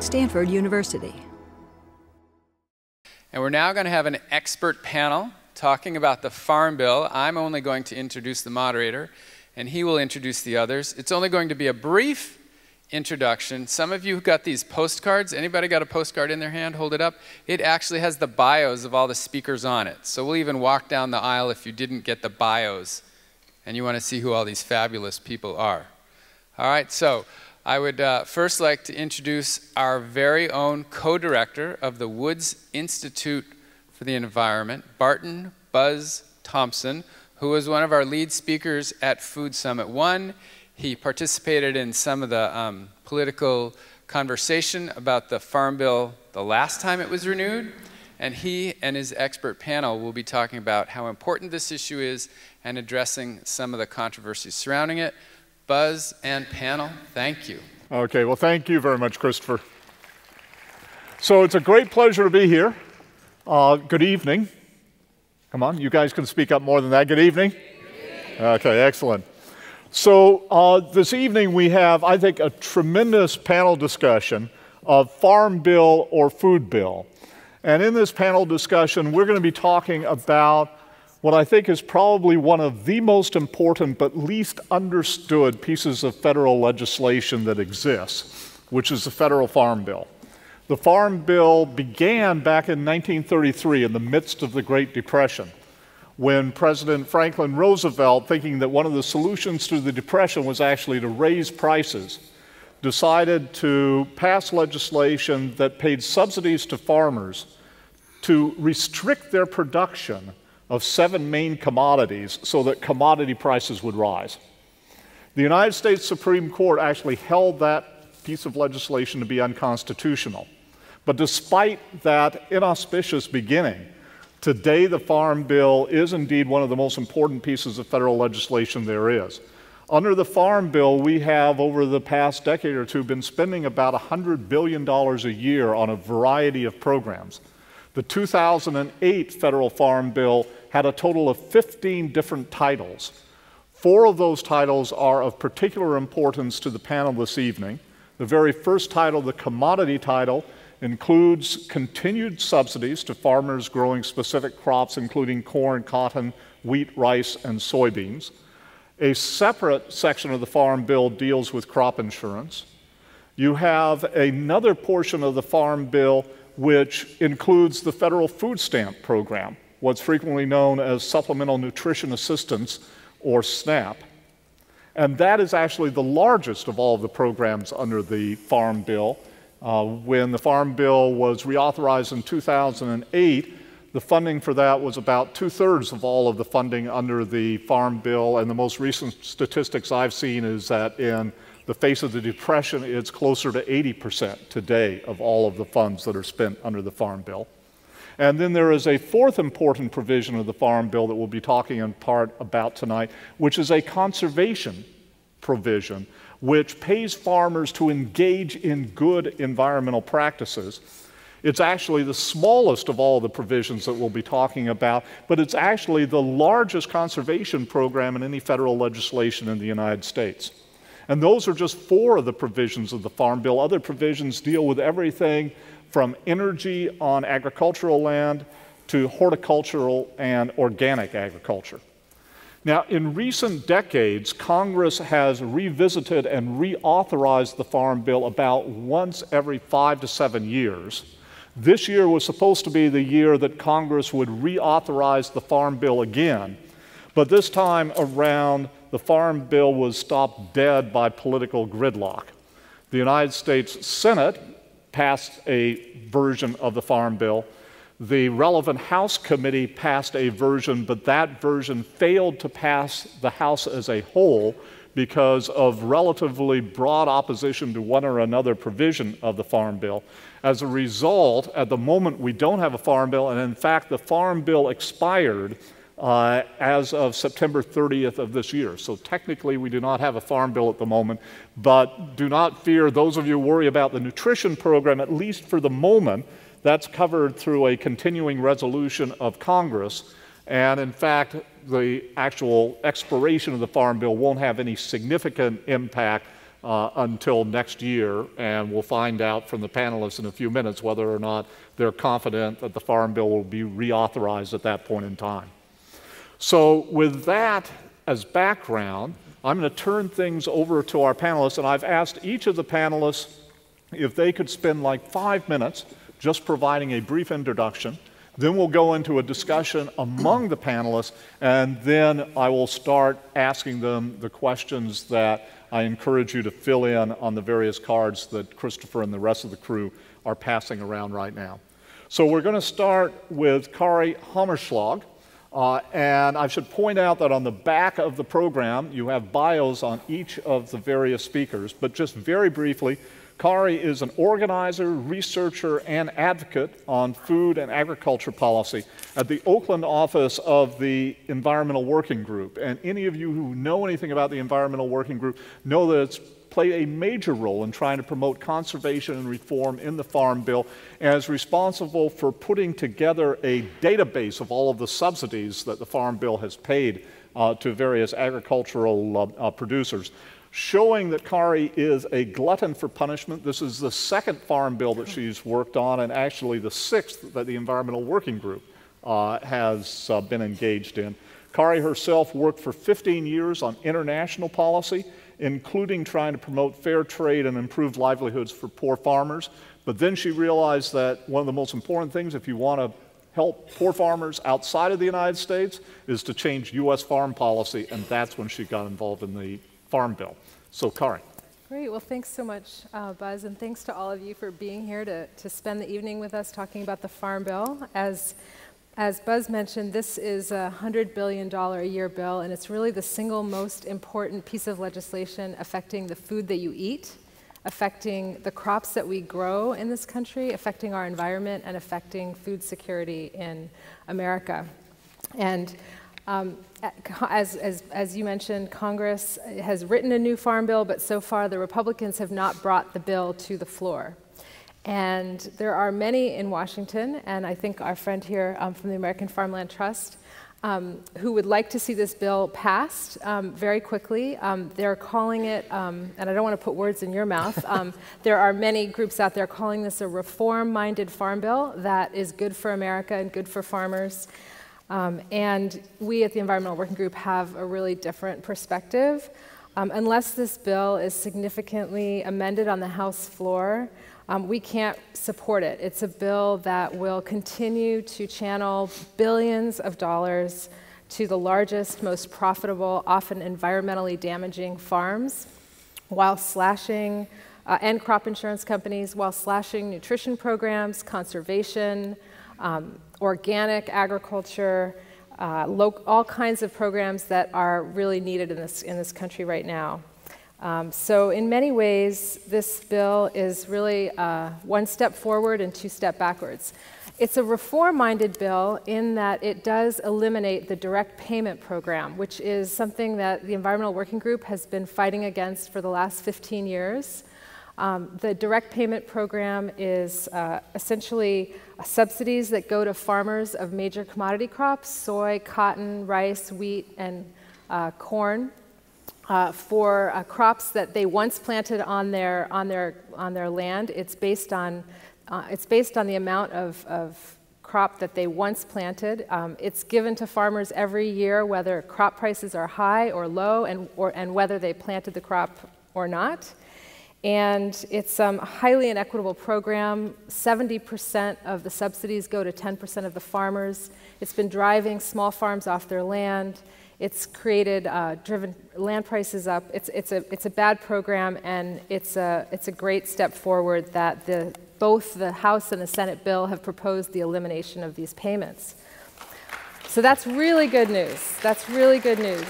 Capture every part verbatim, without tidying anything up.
Stanford University. And we're now going to have an expert panel talking about the Farm Bill. I'm only going to introduce the moderator, and he will introduce the others. It's only going to be a brief introduction. Some of you got these postcards. Anybody got a postcard in their hand? Hold it up. It actually has the bios of all the speakers on it. So we'll even walk down the aisle if you didn't get the bios and you want to see who all these fabulous people are. All right, so I would uh, first like to introduce our very own co-director of the Woods Institute for the Environment, Barton Buzz Thompson, who was one of our lead speakers at Food Summit one. He participated in some of the um, political conversation about the Farm Bill the last time it was renewed, and he and his expert panel will be talking about how important this issue is and addressing some of the controversies surrounding it. Buzz and panel, thank you. Okay, well, thank you very much, Christopher. So it's a great pleasure to be here. Uh, good evening. Come on, you guys can speak up more than that. Good evening. Okay, excellent. So uh, this evening we have, I think, a tremendous panel discussion of Farm Bill or Food Bill. And in this panel discussion, we're going to be talking about what I think is probably one of the most important but least understood pieces of federal legislation that exists, which is the federal Farm Bill. The Farm Bill began back in nineteen thirty-three in the midst of the Great Depression, when President Franklin Roosevelt, thinking that one of the solutions to the Depression was actually to raise prices, decided to pass legislation that paid subsidies to farmers to restrict their production of seven main commodities so that commodity prices would rise. The United States Supreme Court actually held that piece of legislation to be unconstitutional. But despite that inauspicious beginning, today, the Farm Bill is indeed one of the most important pieces of federal legislation there is. Under the Farm Bill, we have, over the past decade or two, been spending about one hundred billion dollars a year on a variety of programs. The two thousand eight federal Farm Bill had a total of fifteen different titles. Four of those titles are of particular importance to the panel this evening. The very first title, the commodity title, includes continued subsidies to farmers growing specific crops, including corn, cotton, wheat, rice, and soybeans. A separate section of the Farm Bill deals with crop insurance. You have another portion of the Farm Bill which includes the federal food stamp program, what's frequently known as Supplemental Nutrition Assistance, or SNAP. And that is actually the largest of all of the programs under the Farm Bill. Uh, when the Farm Bill was reauthorized in two thousand eight, the funding for that was about two-thirds of all of the funding under the Farm Bill, and the most recent statistics I've seen is that in the face of the Depression, it's closer to eighty percent today of all of the funds that are spent under the Farm Bill. And then there is a fourth important provision of the Farm Bill that we'll be talking in part about tonight, which is a conservation provision, which pays farmers to engage in good environmental practices. It's actually the smallest of all the provisions that we'll be talking about, but it's actually the largest conservation program in any federal legislation in the United States. And those are just four of the provisions of the Farm Bill. Other provisions deal with everything from energy on agricultural land to horticultural and organic agriculture. Now, in recent decades, Congress has revisited and reauthorized the Farm Bill about once every five to seven years. This year was supposed to be the year that Congress would reauthorize the Farm Bill again, but this time around, the Farm Bill was stopped dead by political gridlock. The United States Senate passed a version of the Farm Bill. The relevant House committee passed a version, but that version failed to pass the House as a whole because of relatively broad opposition to one or another provision of the Farm Bill. As a result, at the moment, we don't have a Farm Bill, and in fact, the Farm Bill expired uh, as of September thirtieth of this year. So technically, we do not have a Farm Bill at the moment, but do not fear, those of you who worry about the nutrition program, at least for the moment, that's covered through a continuing resolution of Congress, and in fact, the actual expiration of the Farm Bill won't have any significant impact uh, until next year, and we'll find out from the panelists in a few minutes whether or not they're confident that the Farm Bill will be reauthorized at that point in time. So with that as background, I'm going to turn things over to our panelists, and I've asked each of the panelists if they could spend like five minutes just providing a brief introduction. Then we'll go into a discussion among the panelists, and then I will start asking them the questions that I encourage you to fill in on the various cards that Christopher and the rest of the crew are passing around right now. So we're going to start with Kari Hammerschlag, uh, and I should point out that on the back of the program you have bios on each of the various speakers, but just very briefly, Kari is an organizer, researcher, and advocate on food and agriculture policy at the Oakland office of the Environmental Working Group. And any of you who know anything about the Environmental Working Group know that it's played a major role in trying to promote conservation and reform in the Farm Bill, and is responsible for putting together a database of all of the subsidies that the Farm Bill has paid uh, to various agricultural uh, uh, producers. Showing that Kari is a glutton for punishment. This is the second Farm Bill that she's worked on, and actually the sixth that the Environmental Working Group uh, has uh, been engaged in. Kari herself worked for fifteen years on international policy, including trying to promote fair trade and improve livelihoods for poor farmers. But then she realized that one of the most important things if you want to help poor farmers outside of the United States is to change U S farm policy, and that's when she got involved in the Farm Bill. So Kari. Great, well thanks so much uh, Buzz, and thanks to all of you for being here to, to spend the evening with us talking about the Farm Bill. As, as Buzz mentioned, this is a one hundred billion dollars a year bill, and it's really the single most important piece of legislation affecting the food that you eat, affecting the crops that we grow in this country, affecting our environment, and affecting food security in America. And Um, as, as, as you mentioned, Congress has written a new Farm Bill, but so far the Republicans have not brought the bill to the floor. And there are many in Washington, and I think our friend here um, from the American Farmland Trust, um, who would like to see this bill passed um, very quickly. Um, they're calling it, um, and I don't want to put words in your mouth, um, there are many groups out there calling this a reform-minded Farm Bill that is good for America and good for farmers. Um, and we at the Environmental Working Group have a really different perspective. Um, unless this bill is significantly amended on the House floor, um, we can't support it. It's a bill that will continue to channel billions of dollars to the largest, most profitable, often environmentally damaging farms, while slashing, uh, and crop insurance companies, while slashing nutrition programs, conservation, um, organic agriculture, uh, all kinds of programs that are really needed in this, in this country right now. Um, so in many ways, this bill is really uh, one step forward and two step backwards. It's a reform-minded bill in that it does eliminate the direct payment program, which is something that the Environmental Working Group has been fighting against for the last fifteen years. Um, the direct payment program is uh, essentially subsidies that go to farmers of major commodity crops, soy, cotton, rice, wheat, and uh, corn, uh, for uh, crops that they once planted on their, on their, on their land. It's based on, uh, it's based on the amount of, of crop that they once planted. Um, it's given to farmers every year, whether crop prices are high or low, and, or, and whether they planted the crop or not. And it's um, a highly inequitable program. seventy percent of the subsidies go to ten percent of the farmers. It's been driving small farms off their land. It's created, uh, driven land prices up. It's, it's, a, it's a bad program, and it's a, it's a great step forward that the, both the House and the Senate bill have proposed the elimination of these payments. So that's really good news. That's really good news.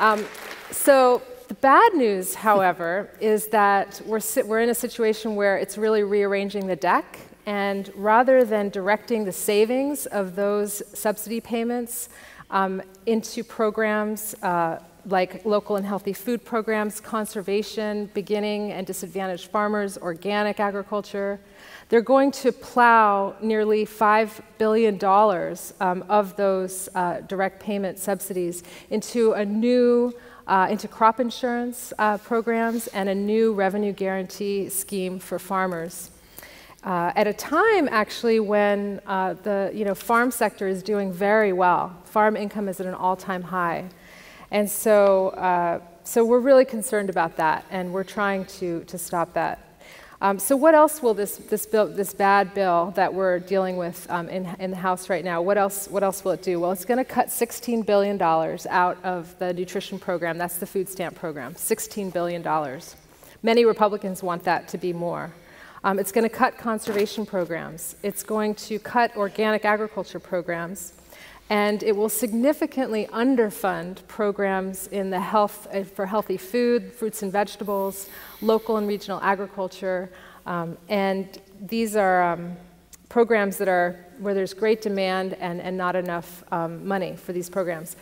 Um, so. The bad news, however, is that we're, we're in a situation where it's really rearranging the deck, and rather than directing the savings of those subsidy payments um, into programs uh, like local and healthy food programs, conservation, beginning and disadvantaged farmers, organic agriculture, they're going to plow nearly five billion dollars um, of those uh, direct payment subsidies into a new uh, into crop insurance uh, programs and a new revenue guarantee scheme for farmers. Uh, at a time, actually, when uh, the you know, farm sector is doing very well. Farm income is at an all-time high. And so, uh, so we're really concerned about that, and we're trying to, to stop that. Um, so what else will this, this, bill, this bad bill that we're dealing with um, in, in the House right now, what else, what else will it do? Well, it's going to cut sixteen billion dollars out of the nutrition program. That's the food stamp program, sixteen billion dollars. Many Republicans want that to be more. Um, it's going to cut conservation programs. It's going to cut organic agriculture programs. And it will significantly underfund programs in the health, uh, for healthy food, fruits and vegetables, local and regional agriculture. Um, and these are um, programs that are, where there's great demand and, and not enough um, money for these programs.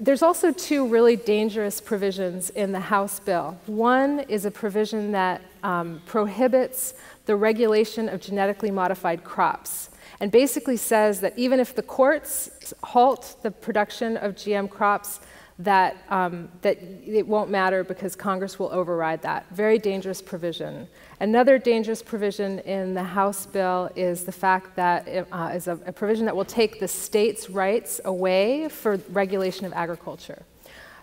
There's also two really dangerous provisions in the House bill. One is a provision that um, prohibits the regulation of genetically modified crops, and basically says that even if the courts halt the production of G M crops, that, um, that it won't matter because Congress will override that. Very dangerous provision. Another dangerous provision in the House bill is the fact that it uh, is a, a provision that will take the states' rights away for regulation of agriculture.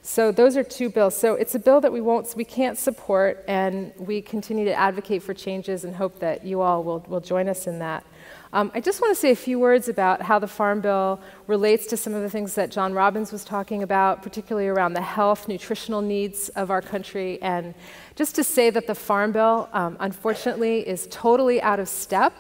So those are two bills. So it's a bill that we won't, we can't support, and we continue to advocate for changes and hope that you all will, will join us in that. Um, I just want to say a few words about how the Farm Bill relates to some of the things that John Robbins was talking about, particularly around the health, nutritional needs of our country. And just to say that the Farm Bill, um, unfortunately, is totally out of step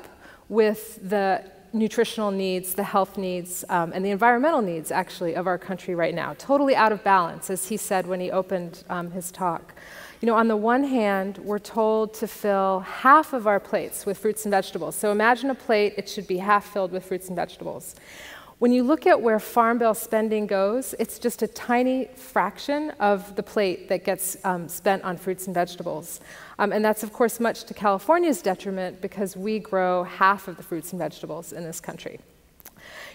with the nutritional needs, the health needs, um, and the environmental needs, actually, of our country right now. Totally out of balance, as he said when he opened um, his talk. You know, on the one hand, we're told to fill half of our plates with fruits and vegetables. So imagine a plate, it should be half filled with fruits and vegetables. When you look at where Farm Bill spending goes, it's just a tiny fraction of the plate that gets um, spent on fruits and vegetables. Um, and that's, of course, much to California's detriment, because we grow half of the fruits and vegetables in this country.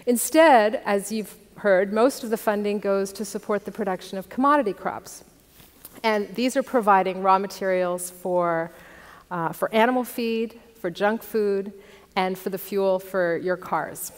Instead, as you've heard, most of the funding goes to support the production of commodity crops. And these are providing raw materials for, uh, for animal feed, for junk food, and for the fuel for your cars.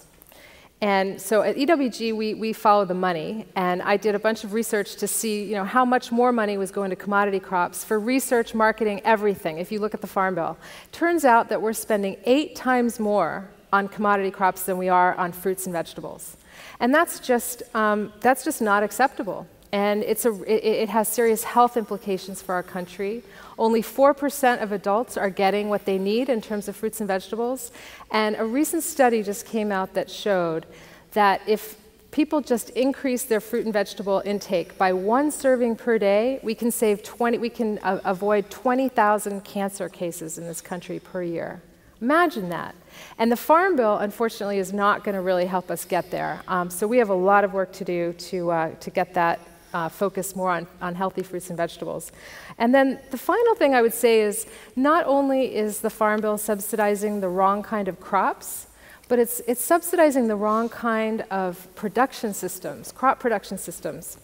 And so at E W G, we, we follow the money. And I did a bunch of research to see you know, how much more money was going to commodity crops for research, marketing, everything, if you look at the Farm Bill. Turns out that we're spending eight times more on commodity crops than we are on fruits and vegetables. And that's just, um, that's just not acceptable. And it's a, it, it has serious health implications for our country. Only four percent of adults are getting what they need in terms of fruits and vegetables. And a recent study just came out that showed that if people just increase their fruit and vegetable intake by one serving per day, we can save twenty, we can uh, avoid twenty thousand cancer cases in this country per year. Imagine that. And the Farm Bill, unfortunately, is not going to really help us get there. Um, so we have a lot of work to do to, uh, to get that Uh, focus more on, on healthy fruits and vegetables. And then the final thing I would say is, not only is the Farm Bill subsidizing the wrong kind of crops, but it's, it's subsidizing the wrong kind of production systems, crop production systems.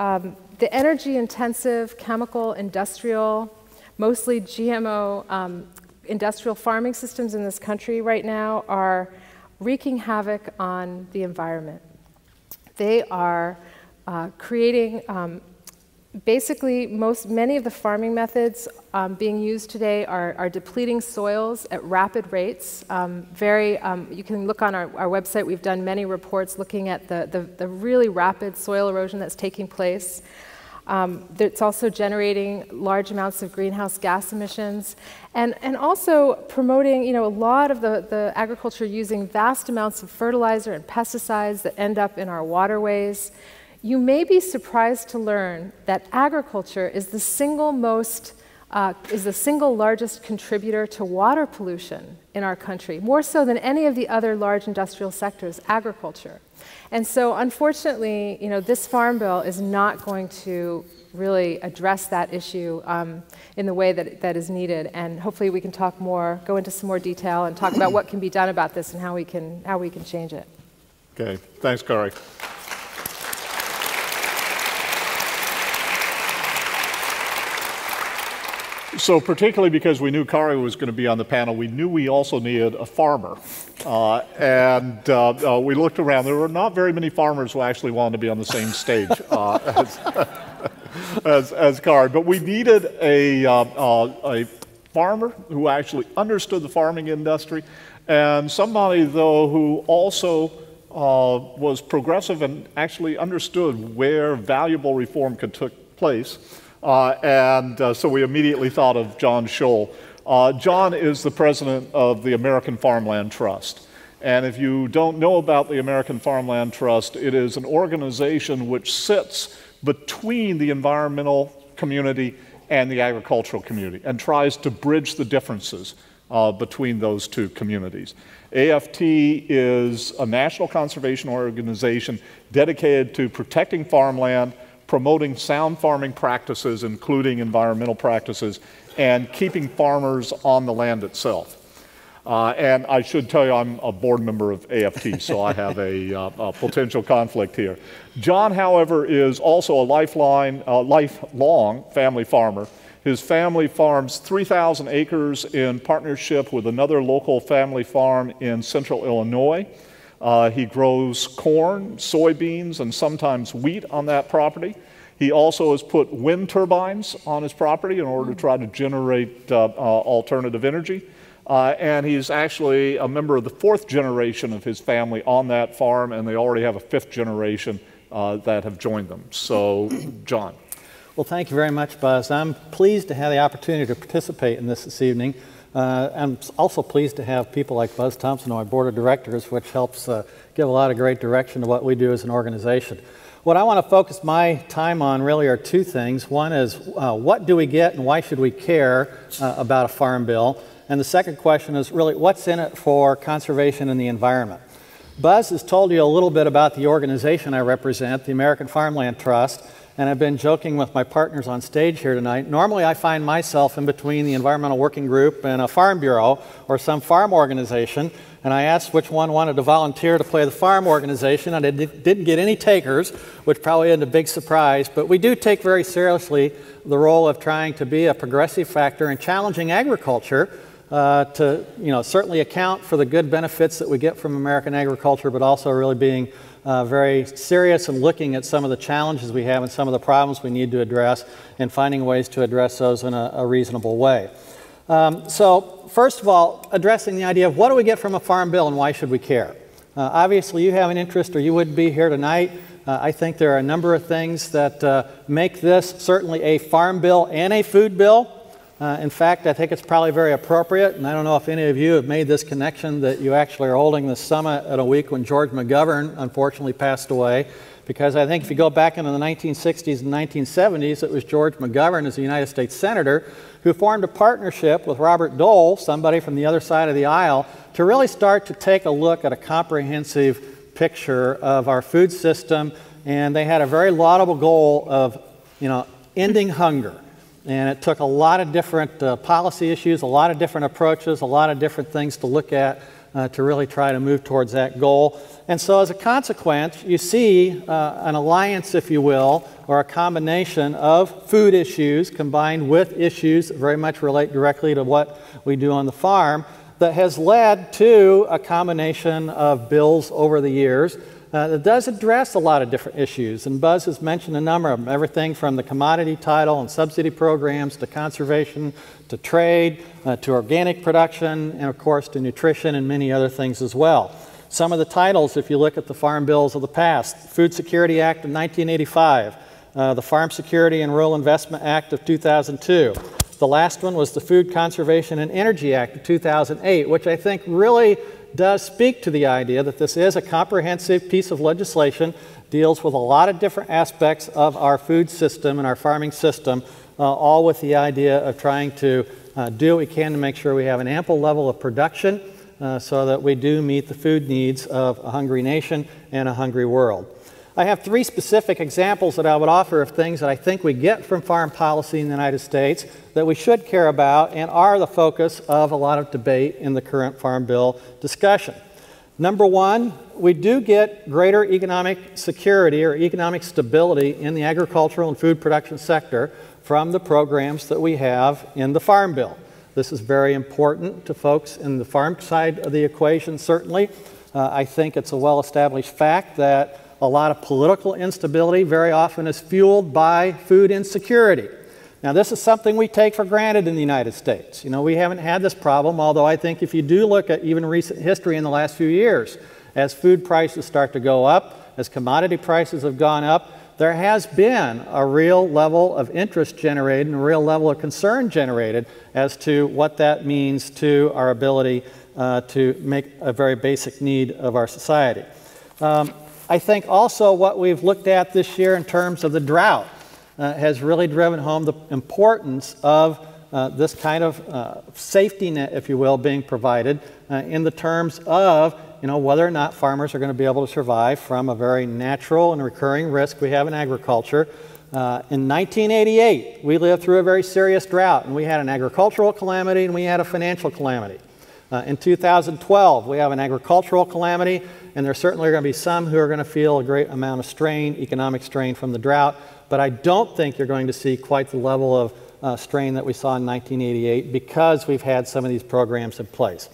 Um, the energy-intensive, chemical, industrial, mostly G M O um, industrial farming systems in this country right now are wreaking havoc on the environment. They are Uh, creating um, basically most many of the farming methods um, being used today are, are depleting soils at rapid rates. Um, very, um, you can look on our, our website. We've done many reports looking at the, the, the really rapid soil erosion that's taking place. Um, it's also generating large amounts of greenhouse gas emissions, and, and also promoting, you know, a lot of the, the agriculture using vast amounts of fertilizer and pesticides that end up in our waterways. You may be surprised to learn that agriculture is the single most, uh, is the single largest contributor to water pollution in our country, more so than any of the other large industrial sectors, agriculture. And so, unfortunately, you know, this Farm Bill is not going to really address that issue um, in the way that, that is needed. And hopefully we can talk more, go into some more detail and talk about what can be done about this and how we can, how we can change it. Okay, thanks, Kari. So particularly because we knew Kari was going to be on the panel, we knew we also needed a farmer. Uh, and uh, uh, we looked around. There were not very many farmers who actually wanted to be on the same stage uh, as, as, as Kari. But we needed a, uh, uh, a farmer who actually understood the farming industry, and somebody, though, who also uh, was progressive and actually understood where valuable reform could take place. Uh, and uh, so we immediately thought of John Scholl. Uh, John is the president of the American Farmland Trust. And if you don't know about the American Farmland Trust, it is an organization which sits between the environmental community and the agricultural community and tries to bridge the differences uh, between those two communities. A F T is a national conservation organization dedicated to protecting farmland, promoting sound farming practices, including environmental practices, and keeping farmers on the land itself. Uh, and I should tell you, I'm a board member of A F T, so I have a, uh, a potential conflict here. John, however, is also a lifeline, uh, lifelong family farmer. His family farms three thousand acres in partnership with another local family farm in central Illinois. Uh, he grows corn, soybeans, and sometimes wheat on that property. He also has put wind turbines on his property in order to try to generate uh, uh, alternative energy. Uh, and he's actually a member of the fourth generation of his family on that farm, and they already have a fifth generation uh, that have joined them. So, John. Well, thank you very much, Buzz. I'm pleased to have the opportunity to participate in this this evening. Uh, I'm also pleased to have people like Buzz Thompson on my board of directors, which helps uh, give a lot of great direction to what we do as an organization. What I want to focus my time on really are two things. One is uh, what do we get and why should we care uh, about a farm bill? And the second question is really what's in it for conservation and the environment? Buzz has told you a little bit about the organization I represent, the American Farmland Trust. And I've been joking with my partners on stage here tonight. Normally I find myself in between the Environmental Working Group and a farm bureau or some farm organization, and I asked which one wanted to volunteer to play the farm organization, and I didn't get any takers, which probably isn't a big surprise, but we do take very seriously the role of trying to be a progressive factor in challenging agriculture uh, to, you know, certainly account for the good benefits that we get from American agriculture, but also really being Uh, very serious and looking at some of the challenges we have and some of the problems we need to address and finding ways to address those in a, a reasonable way. Um, so first of all, addressing the idea of what do we get from a farm bill and why should we care? Uh, obviously you have an interest or you wouldn't be here tonight. Uh, I think there are a number of things that uh, make this certainly a farm bill and a food bill. Uh, in fact, I think it's probably very appropriate, and I don't know if any of you have made this connection that you actually are holding this summit at a week when George McGovern unfortunately passed away, because I think if you go back into the nineteen sixties and nineteen seventies, it was George McGovern as a United States Senator who formed a partnership with Robert Dole, somebody from the other side of the aisle, to really start to take a look at a comprehensive picture of our food system, and they had a very laudable goal of, you know, ending hunger. And it took a lot of different uh, policy issues, a lot of different approaches, a lot of different things to look at uh, to really try to move towards that goal. And so as a consequence, you see uh, an alliance, if you will, or a combination of food issues combined with issues that very much relate directly to what we do on the farm that has led to a combination of bills over the years. Uh, it does address a lot of different issues, and Buzz has mentioned a number of them, everything from the commodity title and subsidy programs to conservation, to trade, uh, to organic production, and of course to nutrition and many other things as well. Some of the titles, if you look at the farm bills of the past, Food Security Act of nineteen eighty-five, uh, the Farm Security and Rural Investment Act of two thousand two. The last one was the Food Conservation and Energy Act of two thousand eight, which I think really does speak to the idea that this is a comprehensive piece of legislation, deals with a lot of different aspects of our food system and our farming system, uh, all with the idea of trying to uh, do what we can to make sure we have an ample level of production uh, so that we do meet the food needs of a hungry nation and a hungry world. I have three specific examples that I would offer of things that I think we get from farm policy in the United States that we should care about and are the focus of a lot of debate in the current farm bill discussion. Number one, we do get greater economic security or economic stability in the agricultural and food production sector from the programs that we have in the Farm Bill. This is very important to folks in the farm side of the equation, certainly. Uh, I think it's a well-established fact that a lot of political instability very often is fueled by food insecurity. Now, this is something we take for granted in the United States. You know, we haven't had this problem, although I think if you do look at even recent history in the last few years, as food prices start to go up, as commodity prices have gone up, there has been a real level of interest generated and a real level of concern generated as to what that means to our ability uh, to make a very basic need of our society. Um, I think also what we've looked at this year in terms of the drought uh, has really driven home the importance of uh, this kind of uh, safety net, if you will, being provided uh, in the terms of you know, whether or not farmers are going to be able to survive from a very natural and recurring risk we have in agriculture. Uh, in nineteen eighty-eight, we lived through a very serious drought, and we had an agricultural calamity and we had a financial calamity. Uh, in two thousand twelve, we have an agricultural calamity, and there certainly are going to be some who are going to feel a great amount of strain, economic strain from the drought, but I don't think you're going to see quite the level of uh, strain that we saw in nineteen eighty-eight because we've had some of these programs in place.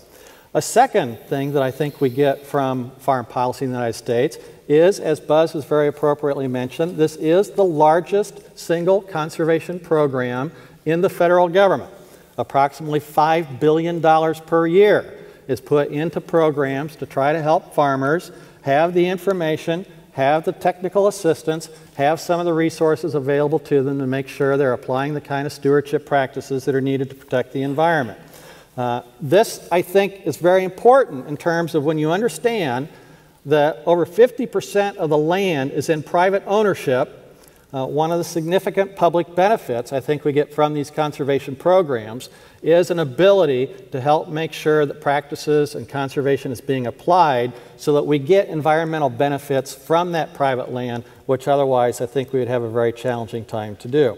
A second thing that I think we get from farm policy in the United States is, as Buzz was very appropriately mentioned, this is the largest single conservation program in the federal government. Approximately five billion dollars per year is put into programs to try to help farmers have the information, have the technical assistance, have some of the resources available to them to make sure they're applying the kind of stewardship practices that are needed to protect the environment. Uh, this, I think, is very important in terms of when you understand that over fifty percent of the land is in private ownership. Uh, one of the significant public benefits I think we get from these conservation programs is an ability to help make sure that practices and conservation is being applied so that we get environmental benefits from that private land, which otherwise I think we would have a very challenging time to do.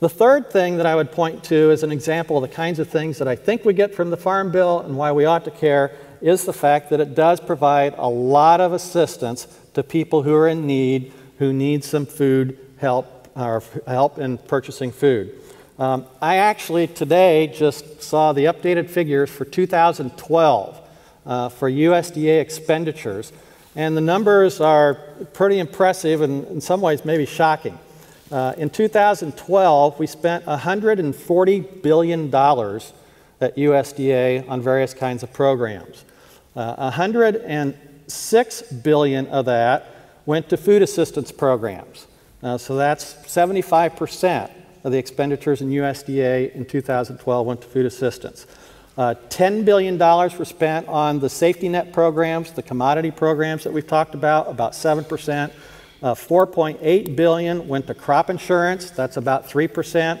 The third thing that I would point to as an example of the kinds of things that I think we get from the Farm Bill and why we ought to care is the fact that it does provide a lot of assistance to people who are in need, who need some food help or help in purchasing food. Um, I actually today just saw the updated figures for two thousand twelve uh, for U S D A expenditures, and the numbers are pretty impressive and in some ways maybe shocking. Uh, in two thousand twelve, we spent one hundred forty billion dollars at U S D A on various kinds of programs. Uh, one hundred six billion dollars of that went to food assistance programs. Uh, so that's seventy-five percent of the expenditures in U S D A in two thousand twelve went to food assistance. Uh, ten billion dollars were spent on the safety net programs, the commodity programs that we've talked about, about seven percent. Uh, four point eight billion dollars went to crop insurance, that's about three percent,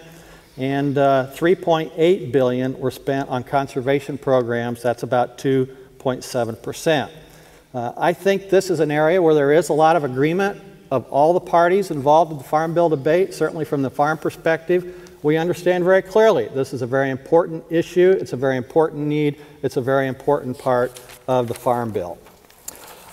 and uh, three point eight billion dollars were spent on conservation programs, that's about two point seven percent. Uh, I think this is an area where there is a lot of agreement of all the parties involved in the Farm Bill debate, certainly from the farm perspective. We understand very clearly this is a very important issue, it's a very important need, it's a very important part of the Farm Bill.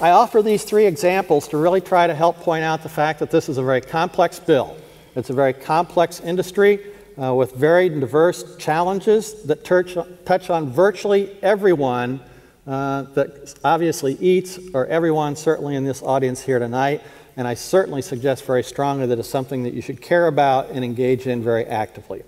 I offer these three examples to really try to help point out the fact that this is a very complex bill. It's a very complex industry uh, with very diverse challenges that touch on virtually everyone uh, that obviously eats, or everyone certainly in this audience here tonight. And I certainly suggest very strongly that it's something that you should care about and engage in very actively.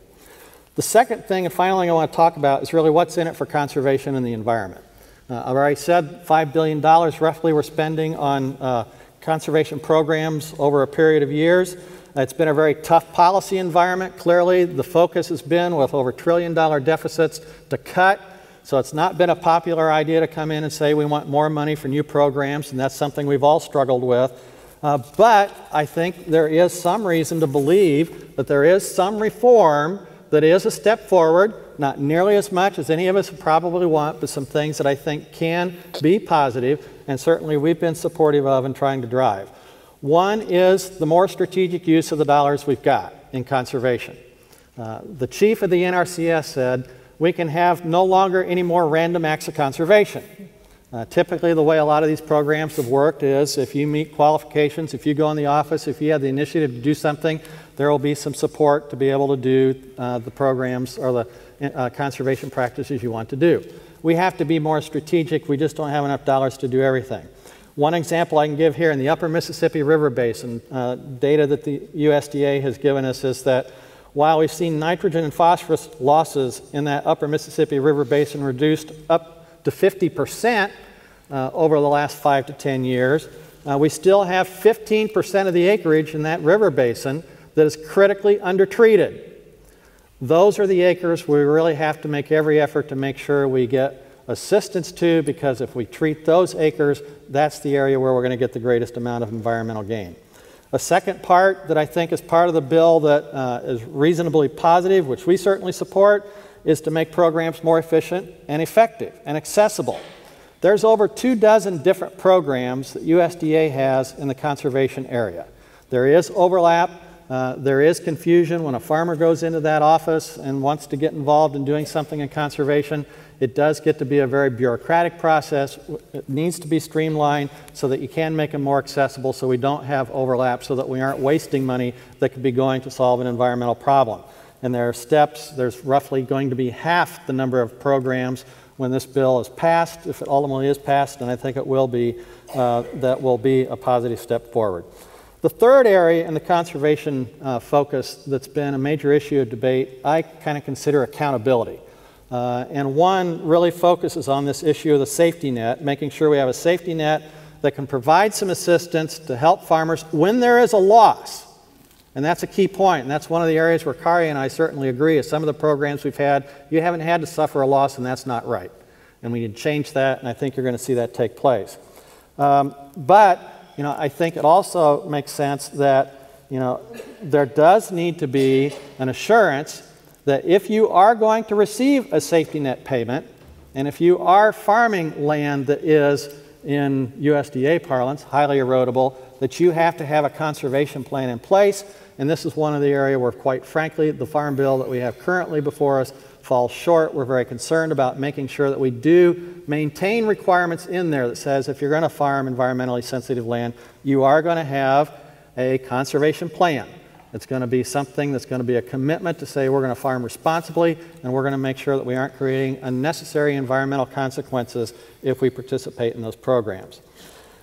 The second thing and finally I want to talk about is really what's in it for conservation and the environment. Uh, I've already said five billion dollars roughly we're spending on uh, conservation programs over a period of years. It's been a very tough policy environment. Clearly, the focus has been with over trillion dollar deficits to cut. So it's not been a popular idea to come in and say we want more money for new programs, and that's something we've all struggled with. Uh, but I think there is some reason to believe that there is some reform that is a step forward, not nearly as much as any of us probably want, but some things that I think can be positive and certainly we've been supportive of and trying to drive. One is the more strategic use of the dollars we've got in conservation. Uh, the chief of the N R C S said, we can have no longer any more random acts of conservation. Uh, typically the way a lot of these programs have worked is if you meet qualifications, if you go in the office, if you have the initiative to do something, there will be some support to be able to do uh, the programs or the uh, conservation practices you want to do. We have to be more strategic. We just don't have enough dollars to do everything. One example I can give here in the Upper Mississippi River Basin, uh, data that the U S D A has given us is that while we've seen nitrogen and phosphorus losses in that Upper Mississippi River Basin reduced up to fifty percent uh, over the last five to ten years, uh, we still have fifteen percent of the acreage in that river basin that is critically undertreated. Those are the acres we really have to make every effort to make sure we get assistance to, because if we treat those acres, that's the area where we're going to get the greatest amount of environmental gain. A second part that I think is part of the bill that uh, is reasonably positive, which we certainly support, is to make programs more efficient and effective and accessible. There's over two dozen different programs that U S D A has in the conservation area. There is overlap. Uh, there is confusion when a farmer goes into that office and wants to get involved in doing something in conservation. It does get to be a very bureaucratic process. It needs to be streamlined so that you can make them more accessible, so we don't have overlap, so that we aren't wasting money that could be going to solve an environmental problem. And there are steps. There's roughly going to be half the number of programs when this bill is passed, if it ultimately is passed, and I think it will be, uh, that will be a positive step forward. The third area in the conservation uh, focus that's been a major issue of debate, I kind of consider accountability. Uh, and one really focuses on this issue of the safety net, making sure we have a safety net that can provide some assistance to help farmers when there is a loss. And that's a key point, and that's one of the areas where Kari and I certainly agree. Is some of the programs we've had, you haven't had to suffer a loss, and that's not right. And we need to change that, and I think you're going to see that take place. Um, but, you know, I think it also makes sense that, you know, there does need to be an assurance that if you are going to receive a safety net payment, and if you are farming land that is, in U S D A parlance, highly erodible, that you have to have a conservation plan in place. And this is one of the areas where, quite frankly, the farm bill that we have currently before us falls short. We're very concerned about making sure that we do maintain requirements in there that says if you're going to farm environmentally sensitive land, you are going to have a conservation plan. It's going to be something that's going to be a commitment to say we're going to farm responsibly, and we're going to make sure that we aren't creating unnecessary environmental consequences if we participate in those programs.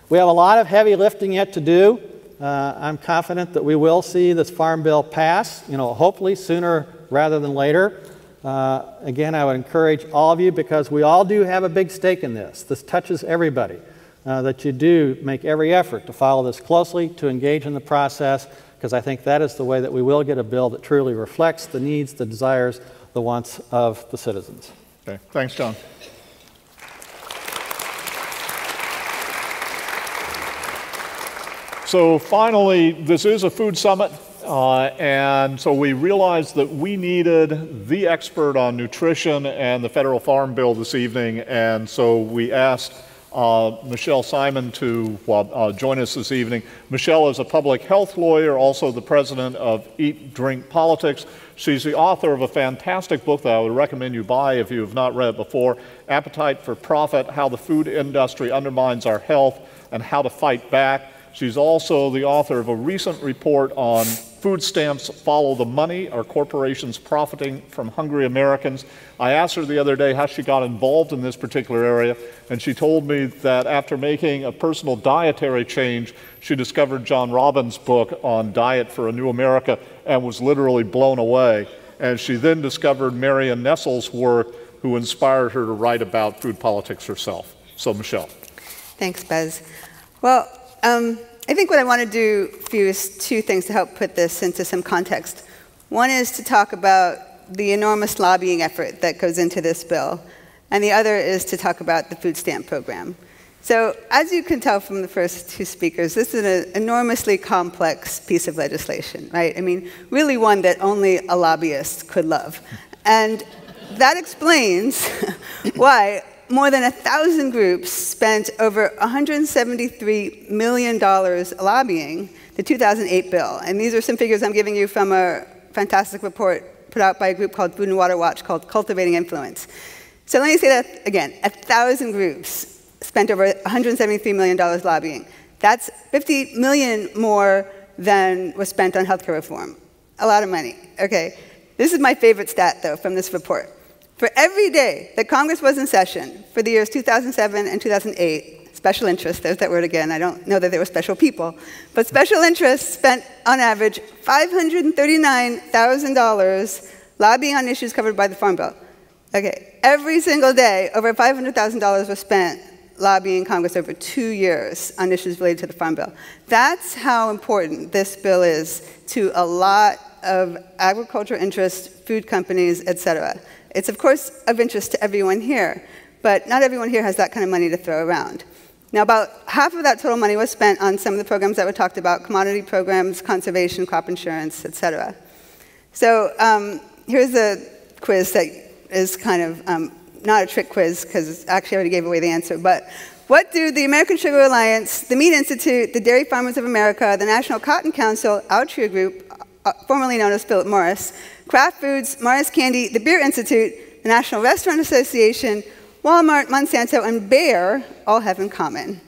We have a lot of heavy lifting yet to do. Uh, I'm confident that we will see this farm bill pass, you know, hopefully sooner rather than later. Uh, again, I would encourage all of you, because we all do have a big stake in this. This touches everybody, uh, that you do make every effort to follow this closely, to engage in the process, because I think that is the way that we will get a bill that truly reflects the needs, the desires, the wants of the citizens. Okay, thanks, John. So finally, this is a food summit, uh, and so we realized that we needed the expert on nutrition and the federal farm bill this evening, and so we asked Uh, Michelle Simon to uh, uh, join us this evening. Michelle is a public health lawyer, also the president of Eat, Drink Politics. She's the author of a fantastic book that I would recommend you buy if you have not read it before, Appetite for Profit, How the Food Industry Undermines Our Health and How to Fight Back. She's also the author of a recent report on food stamps follow the money, are corporations profiting from hungry Americans? I asked her the other day how she got involved in this particular area, and she told me that after making a personal dietary change, she discovered John Robbins' book on Diet for a New America and was literally blown away. And she then discovered Marian Nestle's work, who inspired her to write about food politics herself. So, Michelle. Thanks, Buzz. Well, um, I think what I want to do for you is two things to help put this into some context. One is to talk about the enormous lobbying effort that goes into this bill, and the other is to talk about the food stamp program. So, as you can tell from the first two speakers, this is an enormously complex piece of legislation, right? I mean, really one that only a lobbyist could love. And that explains why more than a thousand groups spent over one hundred seventy-three million dollars lobbying the two thousand eight bill. And these are some figures I'm giving you from a fantastic report put out by a group called Food and Water Watch called Cultivating Influence. So let me say that again. A thousand groups spent over one hundred seventy-three million dollars lobbying. That's fifty million more than was spent on healthcare reform. A lot of money. Okay. This is my favorite stat, though, from this report. For every day that Congress was in session for the years two thousand seven and two thousand eight, special interests, there's that word again, I don't know that they were special people, but special interests spent, on average, five hundred thirty-nine thousand dollars lobbying on issues covered by the Farm Bill. Okay, every single day, over five hundred thousand dollars was spent lobbying Congress over two years on issues related to the Farm Bill. That's how important this bill is to a lot of agricultural interests, food companies, et cetera. It's, of course, of interest to everyone here, but not everyone here has that kind of money to throw around. Now, about half of that total money was spent on some of the programs that were talked about, commodity programs, conservation, crop insurance, et cetera. So um, here's a quiz that is kind of um, not a trick quiz, because actually I already gave away the answer, but what do the American Sugar Alliance, the Meat Institute, the Dairy Farmers of America, the National Cotton Council, Altria Group, formerly known as Philip Morris, Kraft Foods, Mars Candy, the Beer Institute, the National Restaurant Association, Walmart, Monsanto, and Bayer all have in common?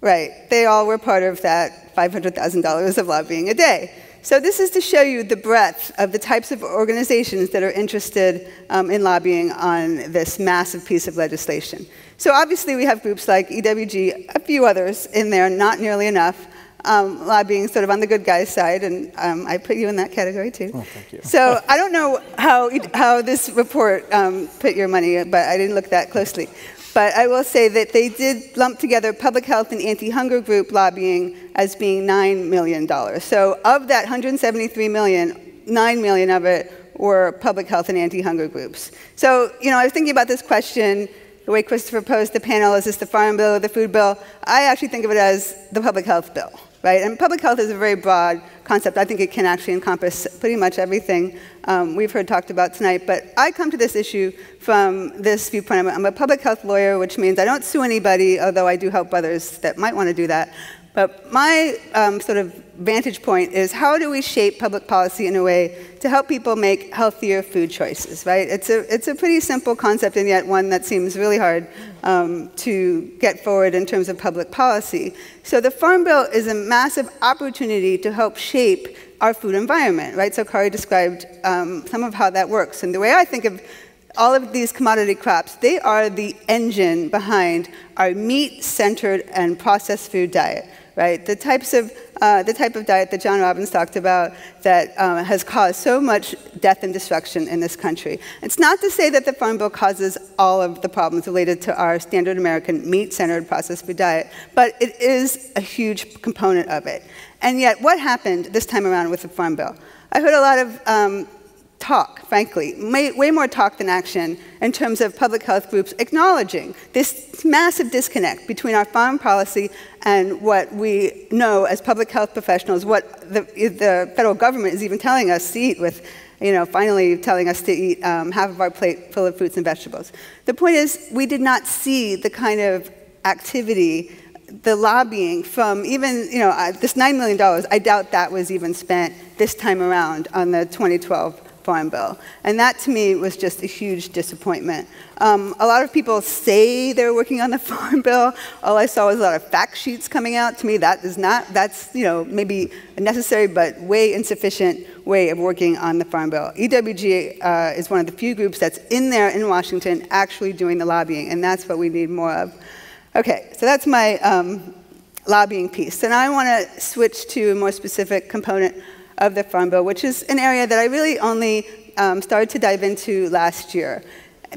Right, they all were part of that five hundred thousand dollars of lobbying a day. So this is to show you the breadth of the types of organizations that are interested um, in lobbying on this massive piece of legislation. So obviously we have groups like E W G, a few others in there, not nearly enough, Um, lobbying sort of on the good guys' side, and um, I put you in that category too. Oh, thank you. So I don't know how, how this report um, put your money, but I didn't look that closely. But I will say that they did lump together public health and anti-hunger group lobbying as being nine million dollars. So of that one hundred seventy-three million dollars, nine million dollars of it were public health and anti-hunger groups. So, you know, I was thinking about this question. The way Christopher posed the panel, is this the Farm Bill or the Food Bill? I actually think of it as the public health bill. Right? And public health is a very broad concept. I think it can actually encompass pretty much everything um, we've heard talked about tonight. But I come to this issue from this viewpoint. I'm a, I'm a public health lawyer, which means I don't sue anybody, although I do help others that might want to do that. But my um, sort of vantage point is, how do we shape public policy in a way to help people make healthier food choices, right? It's a, it's a pretty simple concept, and yet one that seems really hard um, to get forward in terms of public policy. So the Farm Bill is a massive opportunity to help shape our food environment, right? So Kari described um, some of how that works. And the way I think of all of these commodity crops, they are the engine behind our meat-centered and processed food diet. Right? The, types of, uh, the type of diet that John Robbins talked about that uh, has caused so much death and destruction in this country. It's not to say that the Farm Bill causes all of the problems related to our standard American meat-centered processed food diet, but it is a huge component of it. And yet, what happened this time around with the Farm Bill? I heard a lot of um, talk, frankly, way, way more talk than action in terms of public health groups acknowledging this massive disconnect between our farm policy and what we know as public health professionals, what the, the federal government is even telling us to eat with, you know, finally telling us to eat um, half of our plate full of fruits and vegetables. The point is, we did not see the kind of activity, the lobbying from even, you know, uh, this nine million dollars, I doubt that was even spent this time around on the twenty twelve Farm Bill. And that, to me, was just a huge disappointment. Um, a lot of people say they're working on the Farm Bill. All I saw was a lot of fact sheets coming out. To me, that is not, that's, you know, maybe a necessary but way insufficient way of working on the Farm Bill. E W G uh, is one of the few groups that's in there in Washington actually doing the lobbying, and that's what we need more of. Okay, so that's my um, lobbying piece. And I want to switch to a more specific component of the Farm Bill, which is an area that I really only um, started to dive into last year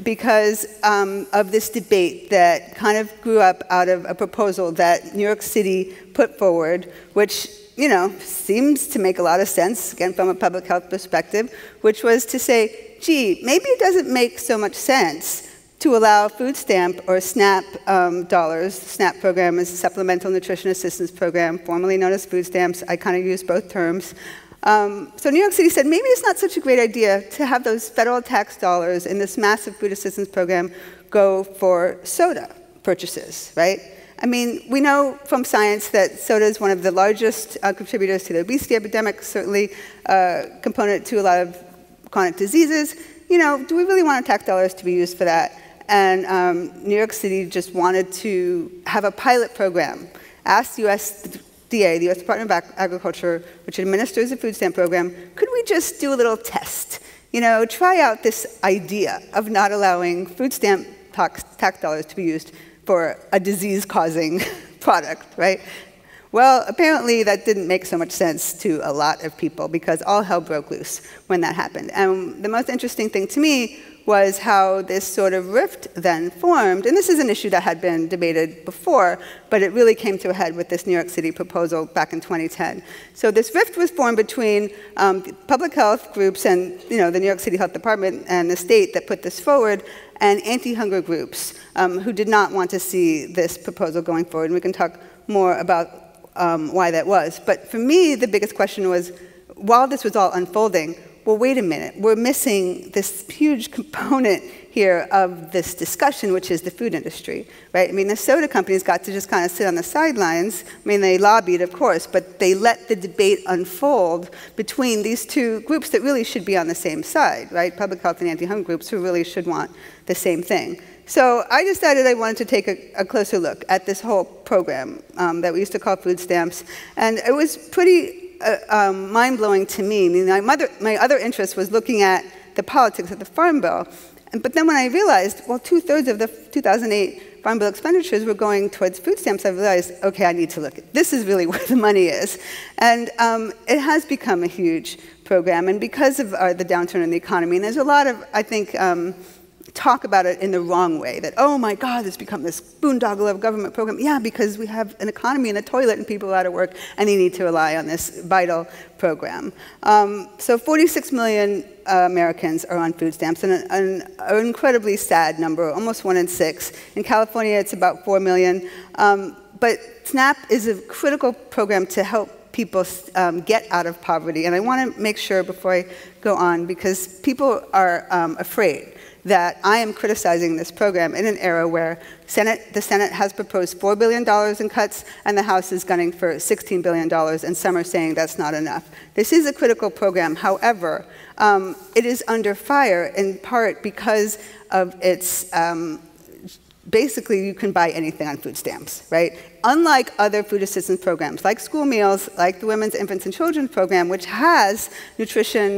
because um, of this debate that kind of grew up out of a proposal that New York City put forward, which, you know, seems to make a lot of sense, again, from a public health perspective, which was to say, gee, maybe it doesn't make so much sense to allow food stamp or SNAP um, dollars. The SNAP program is a Supplemental Nutrition Assistance Program, formerly known as food stamps. I kind of use both terms. Um, so New York City said, maybe it's not such a great idea to have those federal tax dollars in this massive food assistance program go for soda purchases, right? I mean, we know from science that soda is one of the largest uh, contributors to the obesity epidemic, certainly a uh, component to a lot of chronic diseases. You know, do we really want our tax dollars to be used for that? And um, New York City just wanted to have a pilot program, asked U S U S D A, the U S Department of Agriculture, which administers the food stamp program, could we just do a little test? You know, try out this idea of not allowing food stamp tax, tax dollars to be used for a disease-causing product, right? Well, apparently that didn't make so much sense to a lot of people because all hell broke loose when that happened. And the most interesting thing to me was how this sort of rift then formed. And this is an issue that had been debated before, but it really came to a head with this New York City proposal back in twenty ten. So this rift was formed between um, public health groups and you know, the New York City Health Department and the state that put this forward, and anti-hunger groups um, who did not want to see this proposal going forward. And we can talk more about Um, why that was. But for me, the biggest question was, while this was all unfolding, well, wait a minute, we're missing this huge component here of this discussion, which is the food industry, right? I mean, the soda companies got to just kind of sit on the sidelines. I mean, they lobbied, of course, but they let the debate unfold between these two groups that really should be on the same side, right? Public health and anti-hunger groups who really should want the same thing. So I decided I wanted to take a, a closer look at this whole program um, that we used to call food stamps. And it was pretty uh, um, mind-blowing to me. I mean, my, mother, my other interest was looking at the politics of the Farm Bill. And, but then when I realized, well, two-thirds of the two thousand eight Farm Bill expenditures were going towards food stamps, I realized, okay, I need to look at this is really where the money is. And um, it has become a huge program. And because of uh, the downturn in the economy, and there's a lot of, I think, um, talk about it in the wrong way, that, oh my God, it's become this boondoggle of government program. Yeah, because we have an economy in the toilet and people are out of work and they need to rely on this vital program. Um, so forty-six million uh, Americans are on food stamps, and an, an, an incredibly sad number, almost one in six. In California, it's about four million. Um, but SNAP is a critical program to help people um, get out of poverty. And I want to make sure before I go on, because people are um, afraid that I am criticizing this program in an era where Senate, the Senate has proposed four billion dollars in cuts, and the House is gunning for sixteen billion dollars, and some are saying that's not enough. This is a critical program. However, um, it is under fire in part because of its, um, basically you can buy anything on food stamps, right? Unlike other food assistance programs, like school meals, like the Women's, Infants, and Children program, which has nutrition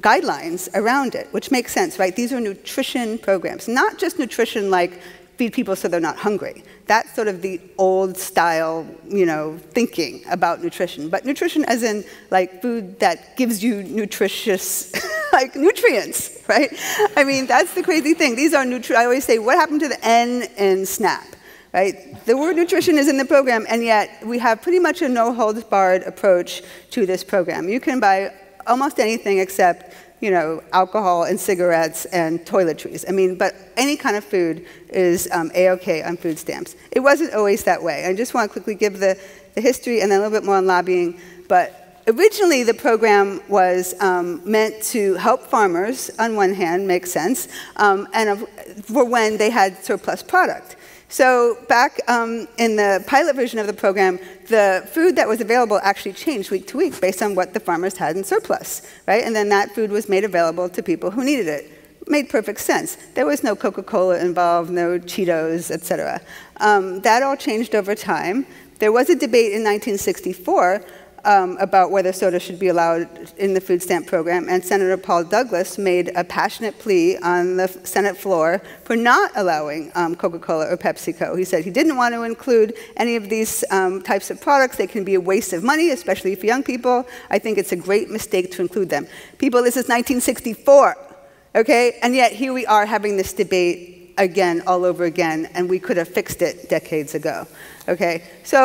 guidelines around it, which makes sense, right? These are nutrition programs, not just nutrition like feed people so they're not hungry. That's sort of the old style, you know, thinking about nutrition. But nutrition as in like food that gives you nutritious, like nutrients, right? I mean, that's the crazy thing. These are nutri- I always say, what happened to the N in SNAP? Right? The word nutrition is in the program, and yet we have pretty much a no-holds-barred approach to this program. You can buy almost anything except, you know, alcohol and cigarettes and toiletries. I mean, but any kind of food is um, A-OK on food stamps. It wasn't always that way. I just want to quickly give the, the history and then a little bit more on lobbying. But originally, the program was um, meant to help farmers, on one hand, makes sense, um, and for when they had surplus product. So back um, in the pilot version of the program, the food that was available actually changed week to week based on what the farmers had in surplus, right? And then that food was made available to people who needed it. It made perfect sense. There was no Coca-Cola involved, no Cheetos, et cetera. Um, that all changed over time. There was a debate in nineteen sixty-four Um, about whether soda should be allowed in the food stamp program, and Senator Paul Douglas made a passionate plea on the Senate floor for not allowing um, Coca-Cola or PepsiCo. He said he didn't want to include any of these um, types of products. They can be a waste of money, especially for young people. I think it's a great mistake to include them. People, this is nineteen sixty-four, okay? And yet here we are having this debate again, all over again, and we could have fixed it decades ago, okay? So,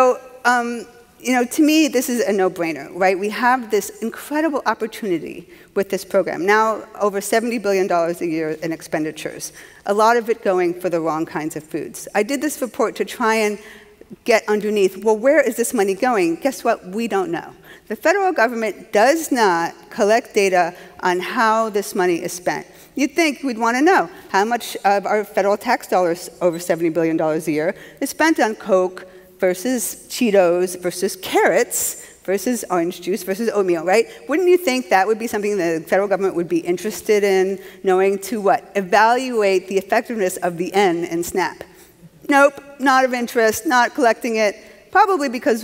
um, you know, to me, this is a no-brainer, right? We have this incredible opportunity with this program. Now, over seventy billion dollars a year in expenditures, a lot of it going for the wrong kinds of foods. I did this report to try and get underneath, well, where is this money going? Guess what? We don't know. The federal government does not collect data on how this money is spent. You'd think we'd want to know how much of our federal tax dollars, over seventy billion dollars a year, is spent on Coke, versus Cheetos, versus carrots, versus orange juice, versus oatmeal, right? Wouldn't you think that would be something the federal government would be interested in knowing to what? Evaluate the effectiveness of the N in SNAP. Nope, not of interest, not collecting it, probably because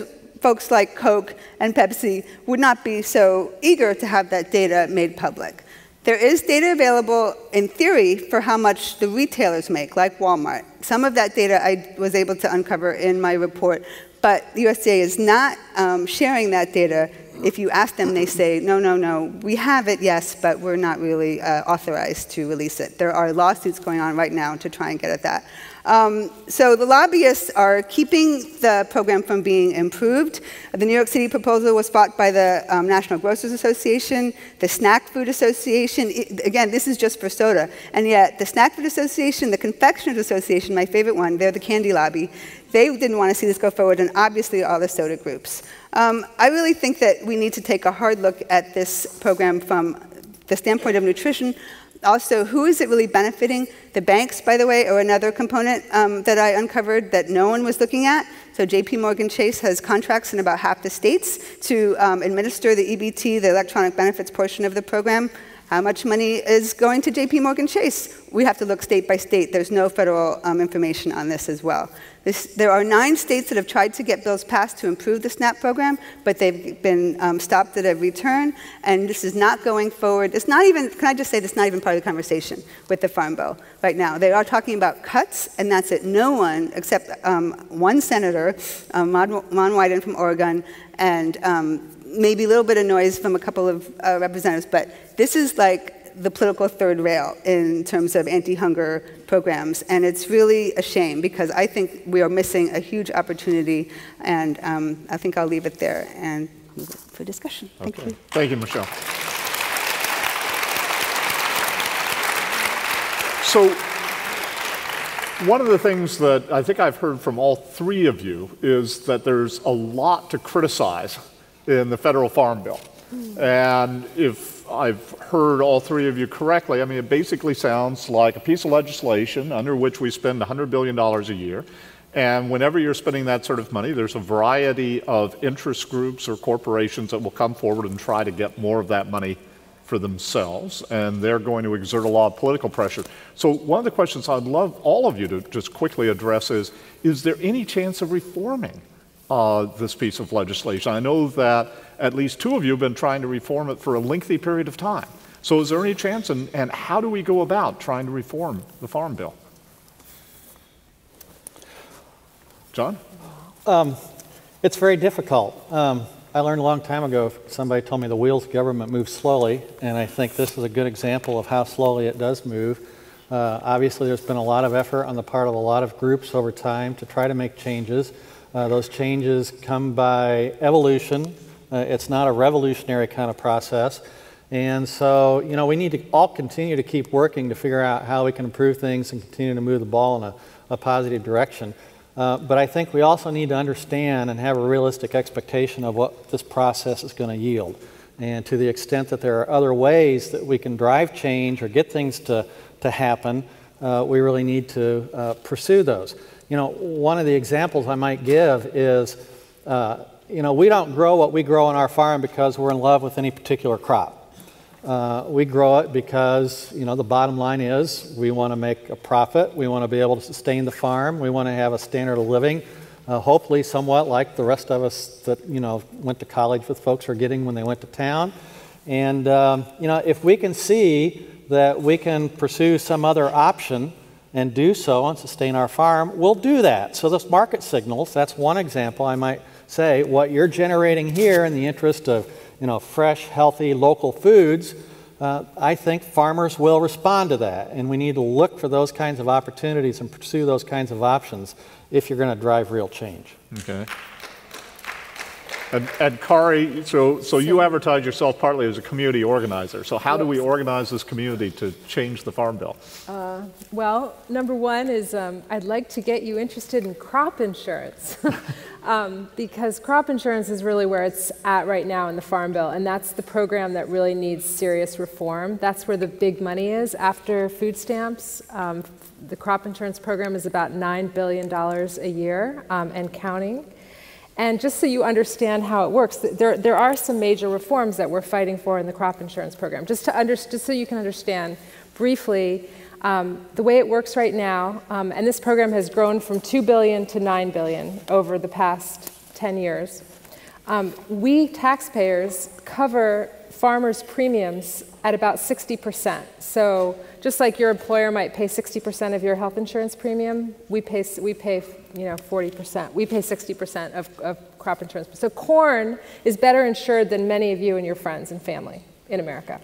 folks like Coke and Pepsi would not be so eager to have that data made public. There is data available in theory for how much the retailers make, like Walmart. Some of that data I was able to uncover in my report, but the U S D A is not um, sharing that data. If you ask them, they say, no, no, no, we have it, yes, but we're not really uh, authorized to release it. There are lawsuits going on right now to try and get at that. Um, so the lobbyists are keeping the program from being improved. The New York City proposal was fought by the um, National Grocers Association, the Snack Food Association. It, again, this is just for soda. And yet the Snack Food Association, the Confectioners Association, my favorite one, they're the candy lobby. They didn't want to see this go forward, and obviously all the soda groups. Um, I really think that we need to take a hard look at this program from the standpoint of nutrition. Also, who is it really benefiting? The banks, by the way, are another component um, that I uncovered that no one was looking at. So J P Morgan Chase has contracts in about half the states to um, administer the E B T, the electronic benefits portion of the program. How much money is going to J P Morgan Chase? We have to look state by state. There's no federal um, information on this as well. This, there are nine states that have tried to get bills passed to improve the SNAP program, but they've been um, stopped at every turn, and this is not going forward. It's not even, can I just say, this is not even part of the conversation with the Farm Bill right now. They are talking about cuts, and that's it. No one, except um, one senator, um, Mon Wyden from Oregon, and um, maybe a little bit of noise from a couple of uh, representatives, but this is like the political third rail in terms of anti-hunger programs, and it's really a shame because I think we are missing a huge opportunity, and um, I think I'll leave it there and move it for discussion. Okay. Thank you. Thank you, Michelle. So, one of the things that I think I've heard from all three of you is that there's a lot to criticize in the federal Farm Bill. And if I've heard all three of you correctly, I mean, it basically sounds like a piece of legislation under which we spend one hundred billion dollars a year. And whenever you're spending that sort of money, there's a variety of interest groups or corporations that will come forward and try to get more of that money for themselves. And they're going to exert a lot of political pressure. So one of the questions I'd love all of you to just quickly address is, is there any chance of reforming Uh, this piece of legislation? I know that at least two of you have been trying to reform it for a lengthy period of time. So is there any chance, and, and how do we go about trying to reform the Farm Bill? John? Um, it's very difficult. Um, I learned a long time ago, somebody told me the wheels of government move slowly, and I think this is a good example of how slowly it does move. Uh, obviously there's been a lot of effort on the part of a lot of groups over time to try to make changes. Uh, those changes come by evolution. Uh, it's not a revolutionary kind of process. And so, you know, we need to all continue to keep working to figure out how we can improve things and continue to move the ball in a, a positive direction. Uh, but I think we also need to understand and have a realistic expectation of what this process is going to yield. And to the extent that there are other ways that we can drive change or get things to, to happen, uh, we really need to uh, pursue those. You know, one of the examples I might give is, uh, you know, we don't grow what we grow on our farm because we're in love with any particular crop. Uh, we grow it because, you know, the bottom line is we want to make a profit, we want to be able to sustain the farm, we want to have a standard of living, uh, hopefully somewhat like the rest of us that, you know, went to college with folks are getting when they went to town. And, um, you know, if we can see that we can pursue some other option and do so and sustain our farm, we'll do that. So those market signals, that's one example I might say, what you're generating here in the interest of, you know, fresh, healthy, local foods, uh, I think farmers will respond to that. And we need to look for those kinds of opportunities and pursue those kinds of options if you're going to drive real change. Okay. And, and Kari, so, so you advertise yourself partly as a community organizer. So how do we organize this community to change the Farm Bill? Uh, well, number one is um, I'd like to get you interested in crop insurance um, because crop insurance is really where it's at right now in the Farm Bill. And that's the program that really needs serious reform. That's where the big money is after food stamps. Um, the crop insurance program is about nine billion dollars a year um, and counting. And just so you understand how it works, there, there are some major reforms that we're fighting for in the crop insurance program. Just, to under, just so you can understand briefly um, the way it works right now, um, and this program has grown from two billion to nine billion over the past ten years. Um, we taxpayers cover farmers' premiums at about sixty percent. So just like your employer might pay sixty percent of your health insurance premium, we pay, we pay you know, forty percent. We pay sixty percent of, of crop insurance. So corn is better insured than many of you and your friends and family in America.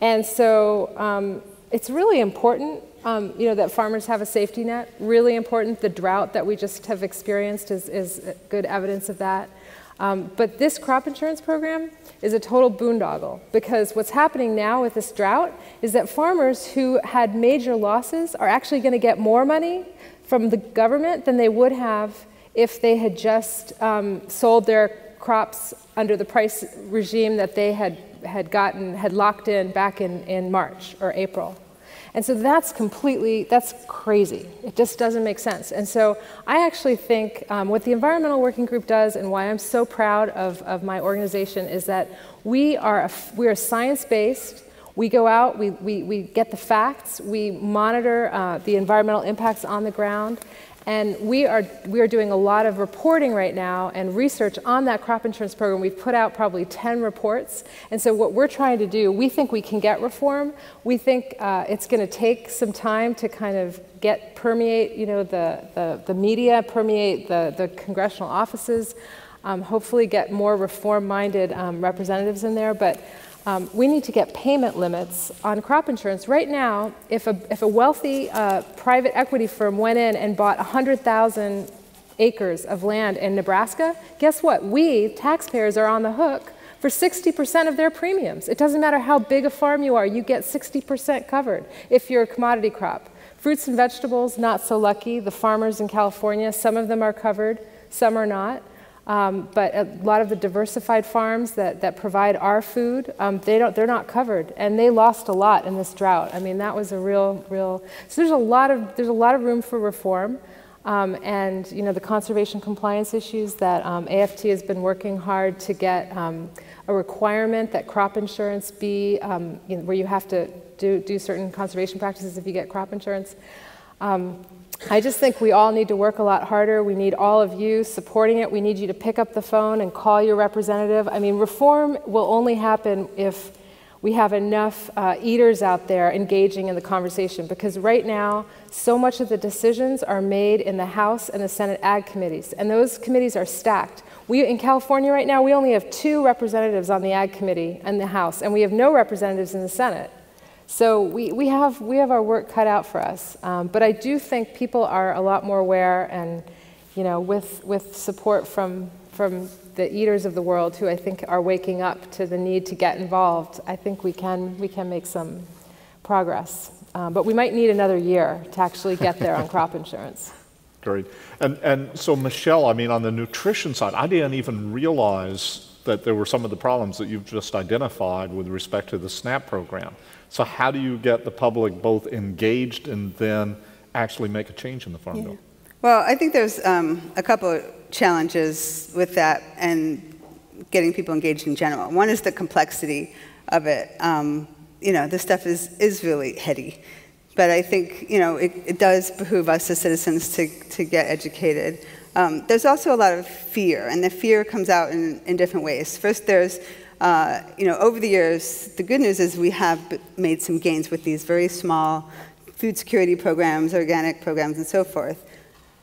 And so um, it's really important um, you know, that farmers have a safety net, really important. The drought that we just have experienced is, is good evidence of that. Um, but this crop insurance program is a total boondoggle, because what's happening now with this drought is that farmers who had major losses are actually going to get more money from the government than they would have if they had just um, sold their crops under the price regime that they had, had gotten, had locked in back in, in March or April. And so that's completely, that's crazy. It just doesn't make sense. And so I actually think um, what the Environmental Working Group does, and why I'm so proud of, of my organization, is that we are, a, we are science-based. We go out, we, we, we get the facts, we monitor uh, the environmental impacts on the ground, and we are, we are doing a lot of reporting right now and research on that crop insurance program. We've put out probably ten reports. And so what we're trying to do, we think we can get reform. We think uh, it's going to take some time to kind of get, permeate, you know, the, the, the media, permeate the, the congressional offices, um, hopefully get more reform-minded um, representatives in there. But um, we need to get payment limits on crop insurance. Right now, if a, if a wealthy uh, private equity firm went in and bought one hundred thousand acres of land in Nebraska, guess what? We, taxpayers, are on the hook for sixty percent of their premiums. It doesn't matter how big a farm you are, you get sixty percent covered if you're a commodity crop. Fruits and vegetables, not so lucky. The farmers in California, some of them are covered, some are not. Um, but a lot of the diversified farms that, that provide our food, um, they don't, they're not covered, and they lost a lot in this drought. I mean, that was a real, real, so there's a lot of, there's a lot of room for reform. Um, and, you know, the conservation compliance issues that um, A F T has been working hard to get um, a requirement that crop insurance be, um, you know, where you have to do, do certain conservation practices if you get crop insurance. Um, I just think we all need to work a lot harder. We need all of you supporting it. We need you to pick up the phone and call your representative. I mean, reform will only happen if we have enough uh, eaters out there engaging in the conversation, because right now, so much of the decisions are made in the House and the Senate Ag committees, and those committees are stacked. We, in California right now, we only have two representatives on the Ag Committee and the House, and we have no representatives in the Senate. So we, we, have, we have our work cut out for us, um, but I do think people are a lot more aware, and you know, with, with support from, from the eaters of the world, who I think are waking up to the need to get involved, I think we can, we can make some progress. Um, but we might need another year to actually get there on crop insurance. Great. And, and so Michelle, I mean, on the nutrition side, I didn't even realize that there were some of the problems that you've just identified with respect to the SNAP program. So how do you get the public both engaged and then actually make a change in the Farm yeah. Bill? Well, I think there's um, a couple of challenges with that and getting people engaged in general. One is the complexity of it. Um, you know, this stuff is, is really heady. But I think, you know, it, it does behoove us as citizens to, to get educated. Um, there's also a lot of fear, and the fear comes out in, in different ways. First, there's Uh, you know, over the years, the good news is we have made some gains with these very small food security programs, organic programs, and so forth.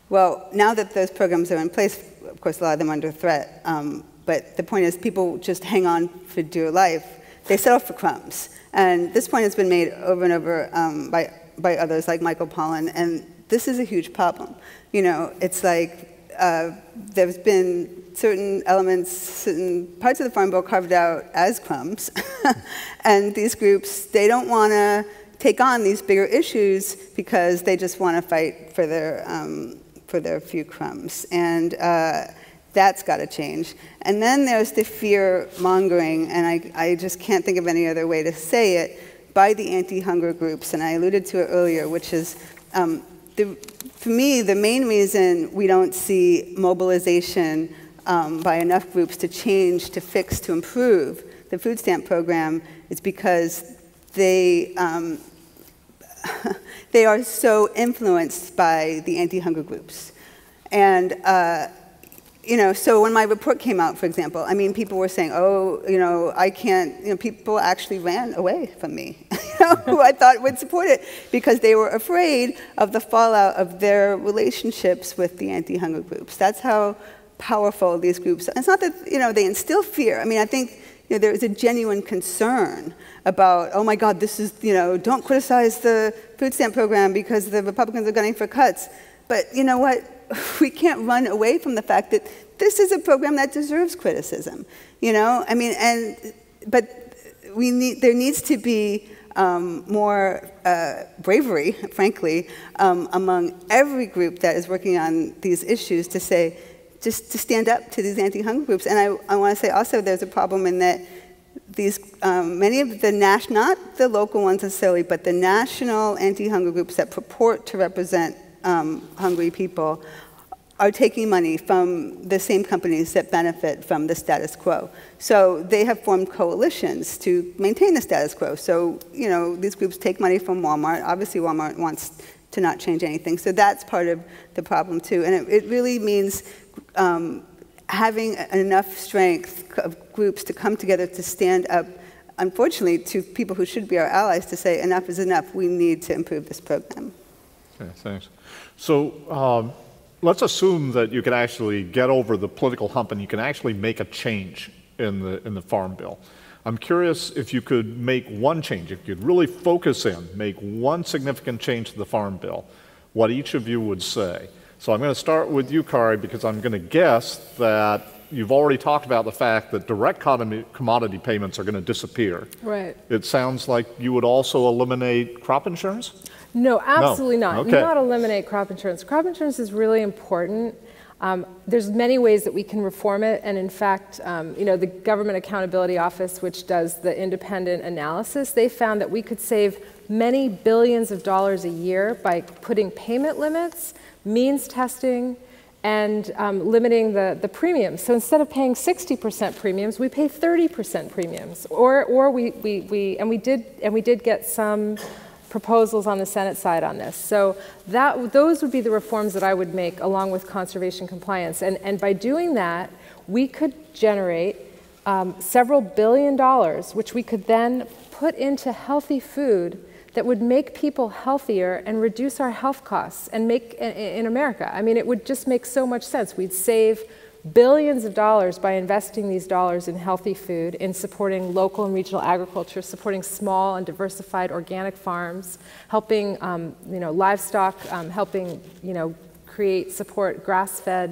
Well, now that those programs are in place, of course, a lot of them under threat, um, but the point is people just hang on for dear life. They settle for crumbs. And this point has been made over and over um, by, by others like Michael Pollan, and this is a huge problem. You know, it's like uh, there's been certain elements, certain parts of the Farm Bill carved out as crumbs. And these groups, they don't want to take on these bigger issues because they just want to fight for their, um, for their few crumbs. And uh, that's got to change. And then there's the fear mongering, and I, I just can't think of any other way to say it, by the anti-hunger groups. And I alluded to it earlier, which is um, the, for me, the main reason we don't see mobilization Um, by enough groups to change, to fix, to improve the food stamp program is because they, um, they are so influenced by the anti-hunger groups. And uh, you know, so when my report came out, for example, I mean, people were saying, oh, you know, I can't, you know, people actually ran away from me, you know, who I thought would support it, because they were afraid of the fallout of their relationships with the anti-hunger groups. That's how powerful these groups are. It's not that, you know, they instill fear. I mean, I think, you know, there is a genuine concern about, oh my God, this is, you know, don't criticize the food stamp program because the Republicans are gunning for cuts. But you know what? We can't run away from the fact that this is a program that deserves criticism. You know, I mean, and but we need, there needs to be um, more uh, bravery, frankly, um, among every group that is working on these issues to say, just to stand up to these anti-hunger groups. And I, I want to say also there's a problem in that these, um, many of the national, not the local ones necessarily, but the national anti-hunger groups that purport to represent um, hungry people are taking money from the same companies that benefit from the status quo. So they have formed coalitions to maintain the status quo. So, you know, these groups take money from Walmart. Obviously, Walmart wants to not change anything. So that's part of the problem, too. And it, it really means Um, having enough strength of groups to come together to stand up, unfortunately, to people who should be our allies to say enough is enough, we need to improve this program. Okay, thanks. So um, let's assume that you can actually get over the political hump and you can actually make a change in the, in the Farm Bill. I'm curious if you could make one change, if you could really focus in, make one significant change to the Farm Bill, what each of you would say. So I'm going to start with you, Kari, because I'm going to guess that you've already talked about the fact that direct commodity payments are going to disappear. Right. It sounds like you would also eliminate crop insurance? No, absolutely no. not. Okay. Not eliminate crop insurance. Crop insurance is really important. Um, there's many ways that we can reform it, and in fact, um, you know, the Government Accountability Office, which does the independent analysis, they found that we could save many billions of dollars a year by putting payment limits, means testing, and um, limiting the, the premiums. So instead of paying sixty percent premiums, we pay thirty percent premiums. Or, or we, we, we, and we did, and we did get some proposals on the Senate side on this. So that, those would be the reforms that I would make along with conservation compliance. And, and by doing that, we could generate um, several billion dollars, which we could then put into healthy food that would make people healthier and reduce our health costs and make in America. I mean, it would just make so much sense. We'd save billions of dollars by investing these dollars in healthy food, in supporting local and regional agriculture, supporting small and diversified organic farms, helping um, you know, livestock, um, helping you know, create, support grass-fed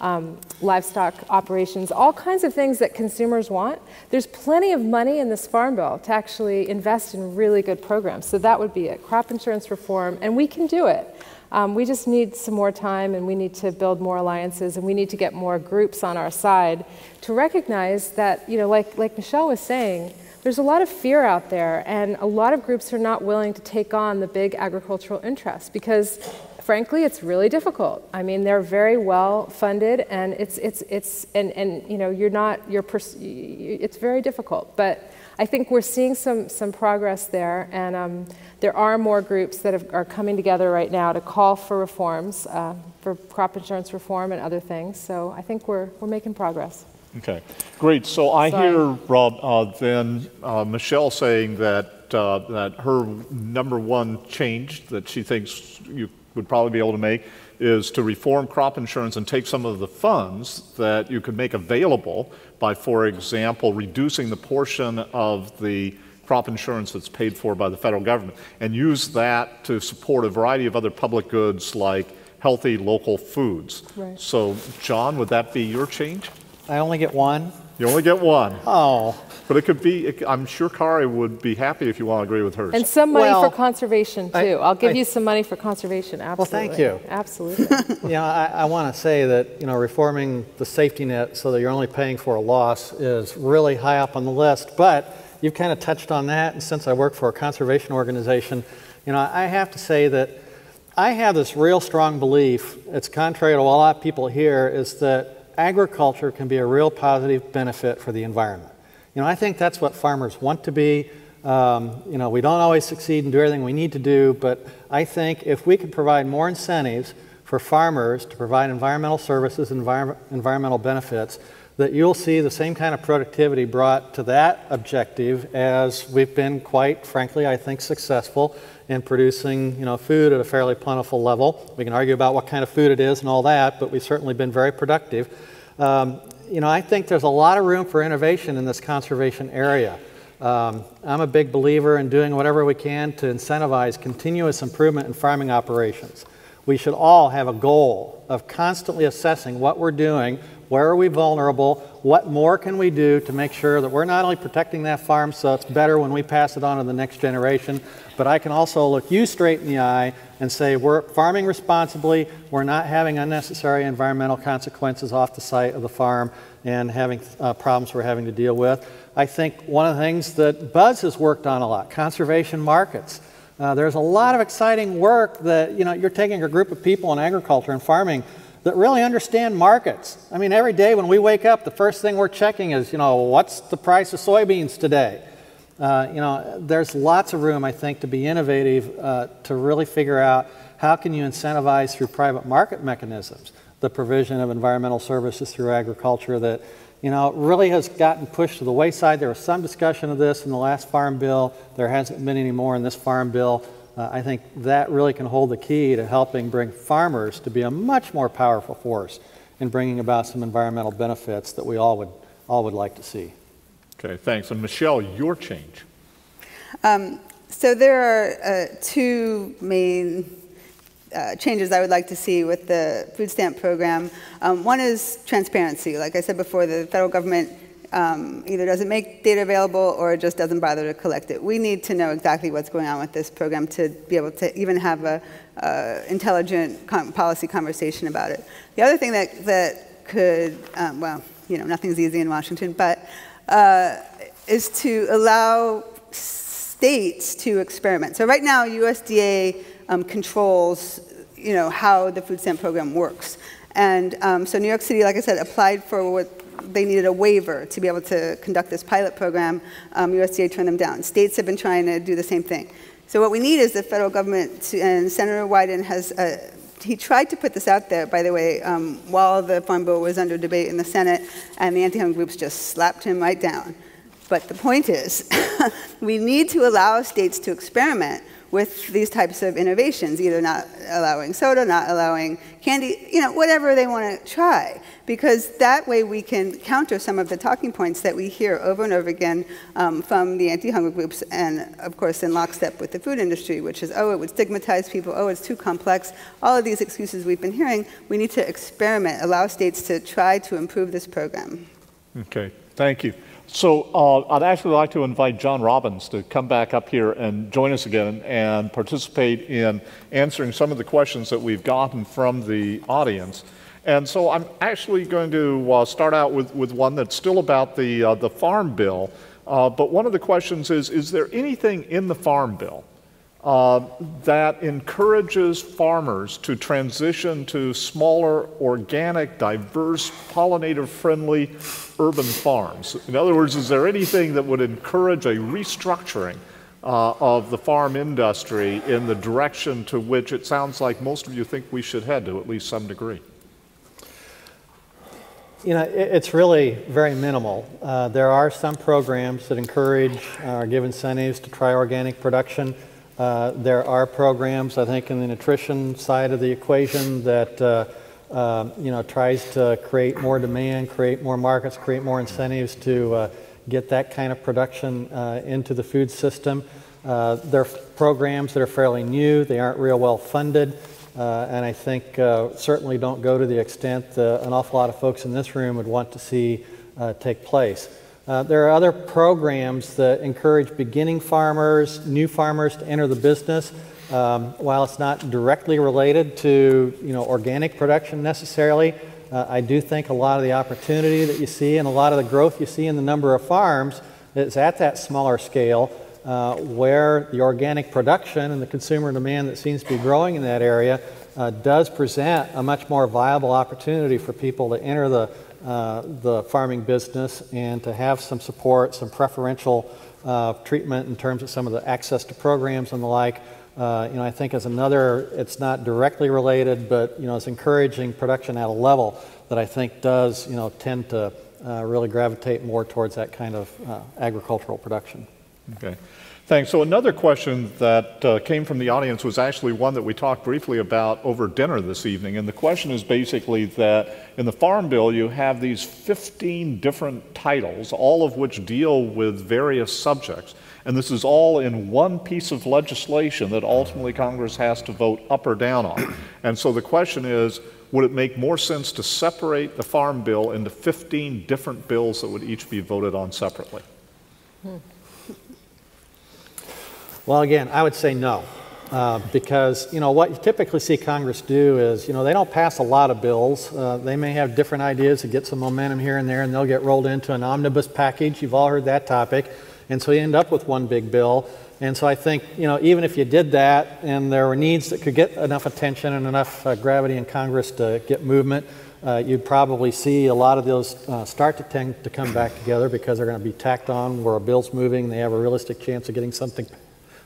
um, livestock operations, all kinds of things that consumers want. There's plenty of money in this Farm Bill to actually invest in really good programs. So that would be it, crop insurance reform, and we can do it. Um, we just need some more time, and we need to build more alliances, and we need to get more groups on our side to recognize that, you know, like, like Michelle was saying, there's a lot of fear out there, and a lot of groups are not willing to take on the big agricultural interests because, frankly, it's really difficult. I mean, they're very well funded, and it's it's it's and and you know, you're not you're pers it's very difficult, but I think we're seeing some, some progress there, and um, there are more groups that have, are coming together right now to call for reforms, uh, for crop insurance reform and other things. So I think we're, we're making progress. Okay, great. So I Sorry. hear, Rob, uh, then uh, Michelle saying that, uh, that her number one change that she thinks you would probably be able to make is to reform crop insurance and take some of the funds that you could make available by, for example, reducing the portion of the crop insurance that's paid for by the federal government, and use that to support a variety of other public goods like healthy local foods. Right. So, John, would that be your change? I only get one. You only get one. Oh. But it could be, it, I'm sure Kari would be happy if you want to agree with hers. And some money well, for conservation, too. I, I'll give I, you some money for conservation, absolutely. Well, thank you. Absolutely. Yeah, you know, I, I want to say that, you know, reforming the safety net so that you're only paying for a loss is really high up on the list. But you've kind of touched on that, and since I work for a conservation organization, you know, I have to say that I have this real strong belief, it's contrary to a lot of people here, is that agriculture can be a real positive benefit for the environment. You know, I think that's what farmers want to be. Um, you know, we don't always succeed and do everything we need to do, but I think if we could provide more incentives for farmers to provide environmental services, envir- environmental benefits, that you'll see the same kind of productivity brought to that objective as we've been, quite frankly, I think, successful in producing, you know, food at a fairly plentiful level. We can argue about what kind of food it is and all that, but we've certainly been very productive. Um, you know, I think there's a lot of room for innovation in this conservation area. Um, I'm a big believer in doing whatever we can to incentivize continuous improvement in farming operations. We should all have a goal of constantly assessing what we're doing, where are we vulnerable, what more can we do to make sure that we're not only protecting that farm so it's better when we pass it on to the next generation, but I can also look you straight in the eye and say we're farming responsibly, we're not having unnecessary environmental consequences off the site of the farm and having uh, problems we're having to deal with. I think one of the things that Buzz has worked on a lot, conservation markets. Uh, there's a lot of exciting work that, you know, you're taking a group of people in agriculture and farming that really understand markets. I mean, every day when we wake up, the first thing we're checking is, you know, what's the price of soybeans today? Uh, you know, there's lots of room, I think, to be innovative, uh, to really figure out how can you incentivize through private market mechanisms the provision of environmental services through agriculture that, you know, really has gotten pushed to the wayside. There was some discussion of this in the last farm bill. There hasn't been any more in this farm bill. Uh, I think that really can hold the key to helping bring farmers to be a much more powerful force in bringing about some environmental benefits that we all would, all would like to see. Okay, thanks. And Michelle, your change. Um, so there are uh, two main Uh, changes I would like to see with the food stamp program. Um, one is transparency. Like I said before, the federal government um, either doesn't make data available or just doesn't bother to collect it. We need to know exactly what's going on with this program to be able to even have a uh, intelligent com policy conversation about it. The other thing that, that could, um, well, you know, nothing's easy in Washington, but uh, is to allow states to experiment. So right now, U S D A Um, controls, you know, how the food stamp program works. And um, so New York City, like I said, applied for what they needed a waiver to be able to conduct this pilot program. Um, U S D A turned them down. States have been trying to do the same thing. So what we need is the federal government to, and Senator Wyden has, uh, he tried to put this out there, by the way, um, while the farm bill was under debate in the Senate, and the anti-hunger groups just slapped him right down. But the point is, we need to allow states to experiment with these types of innovations, either not allowing soda, not allowing candy, you know, whatever they want to try. Because that way we can counter some of the talking points that we hear over and over again um, from the anti-hunger groups and, of course, in lockstep with the food industry, which is, oh, it would stigmatize people, oh, it's too complex. All of these excuses we've been hearing, we need to experiment, allow states to try to improve this program. Okay, thank you. So uh, I'd actually like to invite John Robbins to come back up here and join us again and participate in answering some of the questions that we've gotten from the audience. And so I'm actually going to uh, start out with, with one that's still about the, uh, the Farm Bill. Uh, but one of the questions is, is there anything in the Farm Bill uh, that encourages farmers to transition to smaller, organic, diverse, pollinator-friendly urban farms? In other words, is there anything that would encourage a restructuring uh, of the farm industry in the direction to which it sounds like most of you think we should head to, at least some degree? You know, it's really very minimal. Uh, there are some programs that encourage uh, or give incentives to try organic production. Uh, there are programs, I think, in the nutrition side of the equation that uh, Uh, you know, tries to create more demand, create more markets, create more incentives to uh, get that kind of production uh, into the food system. Uh, they're programs that are fairly new, they aren't real well funded, uh, and I think uh, certainly don't go to the extent that an awful lot of folks in this room would want to see uh, take place. Uh, there are other programs that encourage beginning farmers, new farmers to enter the business. Um, while it's not directly related to, you know, organic production necessarily, uh, I do think a lot of the opportunity that you see and a lot of the growth you see in the number of farms is at that smaller scale uh, where the organic production and the consumer demand that seems to be growing in that area uh, does present a much more viable opportunity for people to enter the, uh, the farming business and to have some support, some preferential uh, treatment in terms of some of the access to programs and the like Uh, you know, I think is another, it's not directly related, but, you know, it's encouraging production at a level that I think does, you know, tend to uh, really gravitate more towards that kind of uh, agricultural production. Okay, thanks. So another question that uh, came from the audience was actually one that we talked briefly about over dinner this evening. And the question is basically that in the Farm Bill, you have these fifteen different titles, all of which deal with various subjects. And this is all in one piece of legislation that ultimately Congress has to vote up or down on. And so the question is, would it make more sense to separate the Farm Bill into fifteen different bills that would each be voted on separately? Well, again, I would say no. Uh, because, you know, what you typically see Congress do is, you know, they don't pass a lot of bills. Uh, they may have different ideas that get some momentum here and there, and they'll get rolled into an omnibus package. You've all heard that topic. And so you end up with one big bill. And so I think, you know, even if you did that and there were needs that could get enough attention and enough uh, gravity in Congress to get movement, uh, you'd probably see a lot of those uh, start to tend to come back together because they're going to be tacked on where a bill's moving. They have a realistic chance of getting something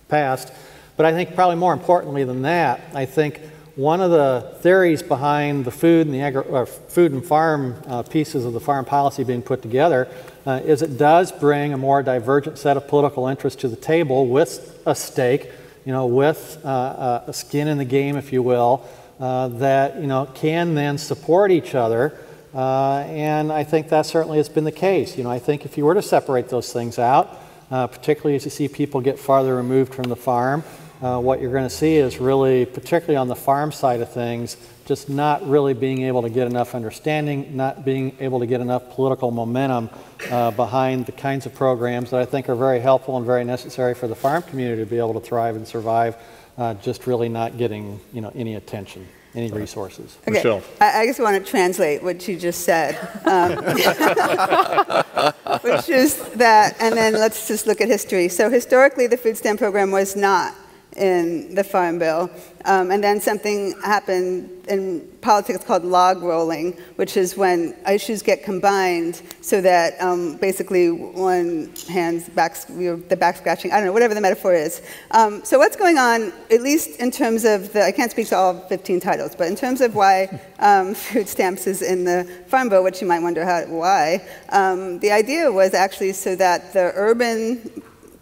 passed. But I think probably more importantly than that, I think one of the theories behind the food and, the agri or food and farm uh, pieces of the farm policy being put together uh, is it does bring a more divergent set of political interests to the table with a stake, you know, with uh, a skin in the game, if you will, uh, that, you know, can then support each other. Uh, and I think that certainly has been the case. You know, I think if you were to separate those things out, uh, particularly as you see people get farther removed from the farm, Uh, what you're going to see is really, particularly on the farm side of things, just not really being able to get enough understanding, not being able to get enough political momentum uh, behind the kinds of programs that I think are very helpful and very necessary for the farm community to be able to thrive and survive, uh, just really not getting, you know, any attention, any resources. Okay. Michelle. I, I just want to translate what you just said, um, which is that, and then let's just look at history. So historically, the food stamp program was not in the Farm Bill. Um, and then something happened in politics called log rolling, which is when issues get combined so that um, basically one hand's back, the back scratching, I don't know, whatever the metaphor is. Um, so what's going on, at least in terms of the, I can't speak to all fifteen titles, but in terms of why um, food stamps is in the Farm Bill, which you might wonder how, why, um, the idea was actually so that the urban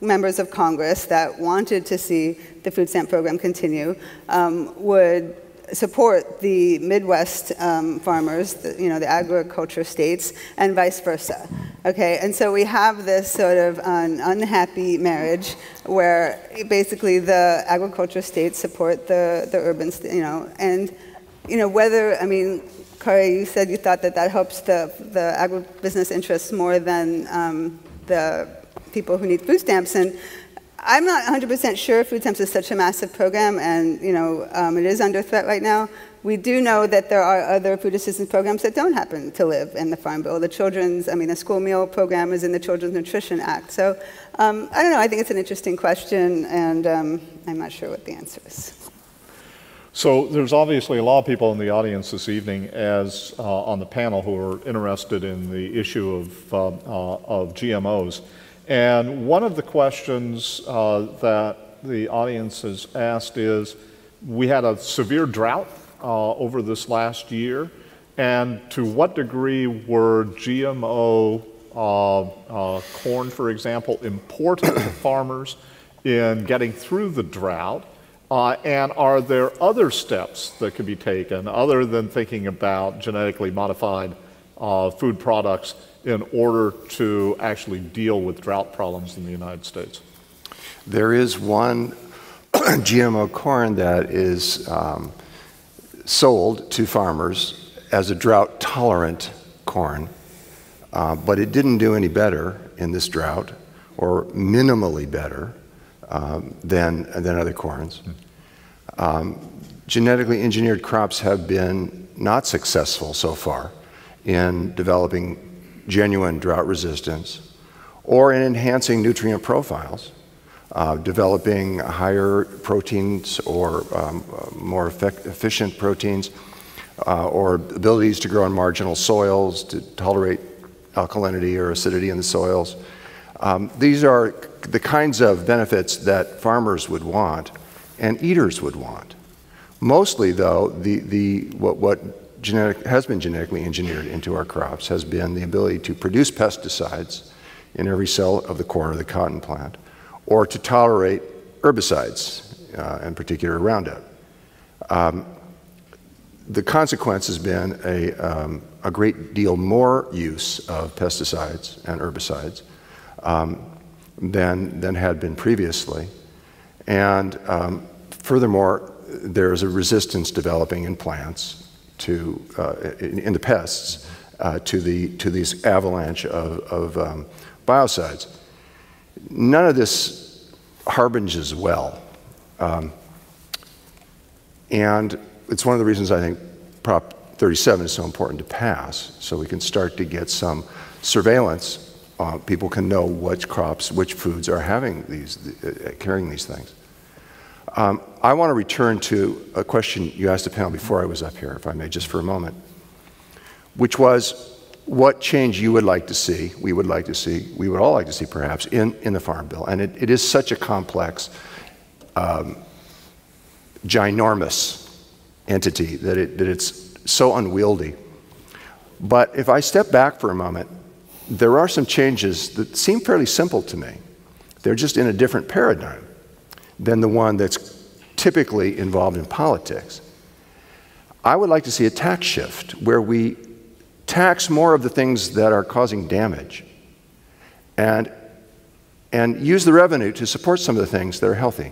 members of Congress that wanted to see the food stamp program continue um, would support the Midwest um, farmers, the, you know, the agriculture states, and vice versa. Okay, and so we have this sort of an unhappy marriage where basically the agriculture states support the the urban, you know, and you know whether I mean. Kari, you said you thought that that helps the the agribusiness interests more than um, the people who need food stamps, and I'm not one hundred percent sure food stamps is such a massive program, and you know um, it is under threat right now. We do know that there are other food assistance programs that don't happen to live in the Farm Bill. The children's, I mean, the school meal program is in the Children's Nutrition Act. So um, I don't know. I think it's an interesting question, and um, I'm not sure what the answer is. So there's obviously a lot of people in the audience this evening, as uh, on the panel, who are interested in the issue of uh, uh, of G M Os. And one of the questions uh, that the audience has asked is, we had a severe drought uh, over this last year, and to what degree were G M O uh, uh, corn, for example, important to farmers in getting through the drought? Uh, and are there other steps that could be taken other than thinking about genetically modified uh, food products in order to actually deal with drought problems in the United States? There is one G M O corn that is um, sold to farmers as a drought-tolerant corn, uh, but it didn't do any better in this drought, or minimally better um, than, than other corns. Um, genetically engineered crops have been not successful so far in developing genuine drought resistance, or in enhancing nutrient profiles, uh, developing higher proteins or um, more effect efficient proteins, uh, or abilities to grow in marginal soils, to tolerate alkalinity or acidity in the soils. Um, these are the kinds of benefits that farmers would want and eaters would want. Mostly, though, the, the, what, what genetic, has been genetically engineered into our crops has been the ability to produce pesticides in every cell of the core of the cotton plant, or to tolerate herbicides, uh, in particular Roundup. Um, the consequence has been a, um, a great deal more use of pesticides and herbicides um, than, than had been previously. And um, furthermore, there is a resistance developing in plants to, uh, in, in the pests, uh, to, the, to these avalanche of, of um, biocides. None of this harbinges well. Um, and it's one of the reasons I think Prop thirty-seven is so important to pass, so we can start to get some surveillance. Uh, people can know which crops, which foods are having these, uh, carrying these things. Um, I want to return to a question you asked the panel before I was up here, if I may, just for a moment, which was what change you would like to see, we would like to see, we would all like to see perhaps, in, in the Farm Bill. And it, it is such a complex, um, ginormous entity that, it, that it's so unwieldy. But if I step back for a moment, there are some changes that seem fairly simple to me. They're just in a different paradigm than the one that's typically involved in politics. I would like to see a tax shift where we tax more of the things that are causing damage and, and use the revenue to support some of the things that are healthy.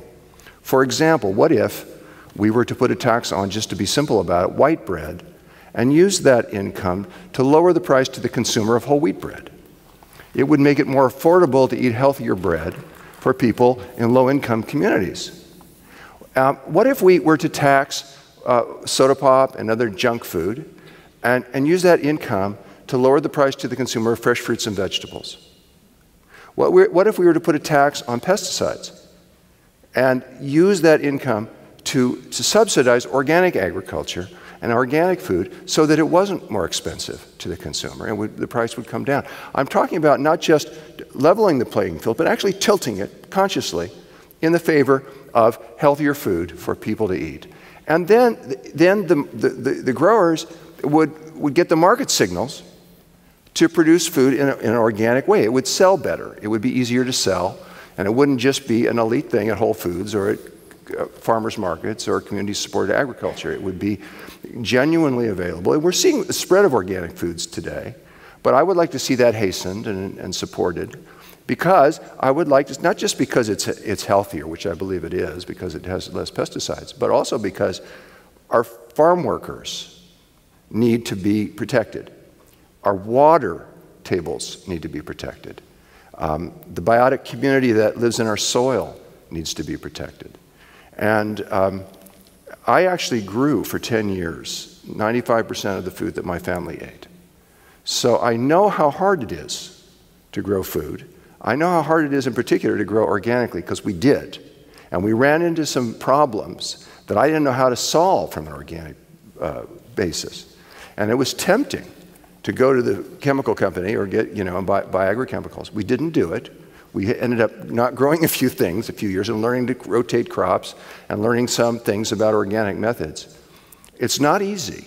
For example, what if we were to put a tax on, just to be simple about it, white bread, and use that income to lower the price to the consumer of whole wheat bread? It would make it more affordable to eat healthier bread for people in low-income communities. Um, what if we were to tax uh, soda pop and other junk food and, and use that income to lower the price to the consumer of fresh fruits and vegetables? What, we're, what if we were to put a tax on pesticides and use that income to, to subsidize organic agriculture and organic food so that it wasn't more expensive to the consumer and would, the price would come down? I'm talking about not just leveling the playing field, but actually tilting it consciously in the favor of healthier food for people to eat. And then, then the, the, the, the growers would, would get the market signals to produce food in, a, in an organic way. It would sell better. It would be easier to sell, and it wouldn't just be an elite thing at Whole Foods or at farmers markets or community-supported agriculture. It would be genuinely available. And we're seeing the spread of organic foods today, but I would like to see that hastened and, and supported, because I would like to, not just because it's, it's healthier, which I believe it is, because it has less pesticides, but also because our farm workers need to be protected. Our water tables need to be protected. Um, the biotic community that lives in our soil needs to be protected. And um, I actually grew for ten years, ninety-five percent of the food that my family ate. So I know how hard it is to grow food. I know how hard it is in particular to grow organically, because we did. And we ran into some problems that I didn't know how to solve from an organic uh, basis. And it was tempting to go to the chemical company or get, you know, and buy, buy agrochemicals. We didn't do it. We ended up not growing a few things, a few years, and learning to rotate crops and learning some things about organic methods. It's not easy.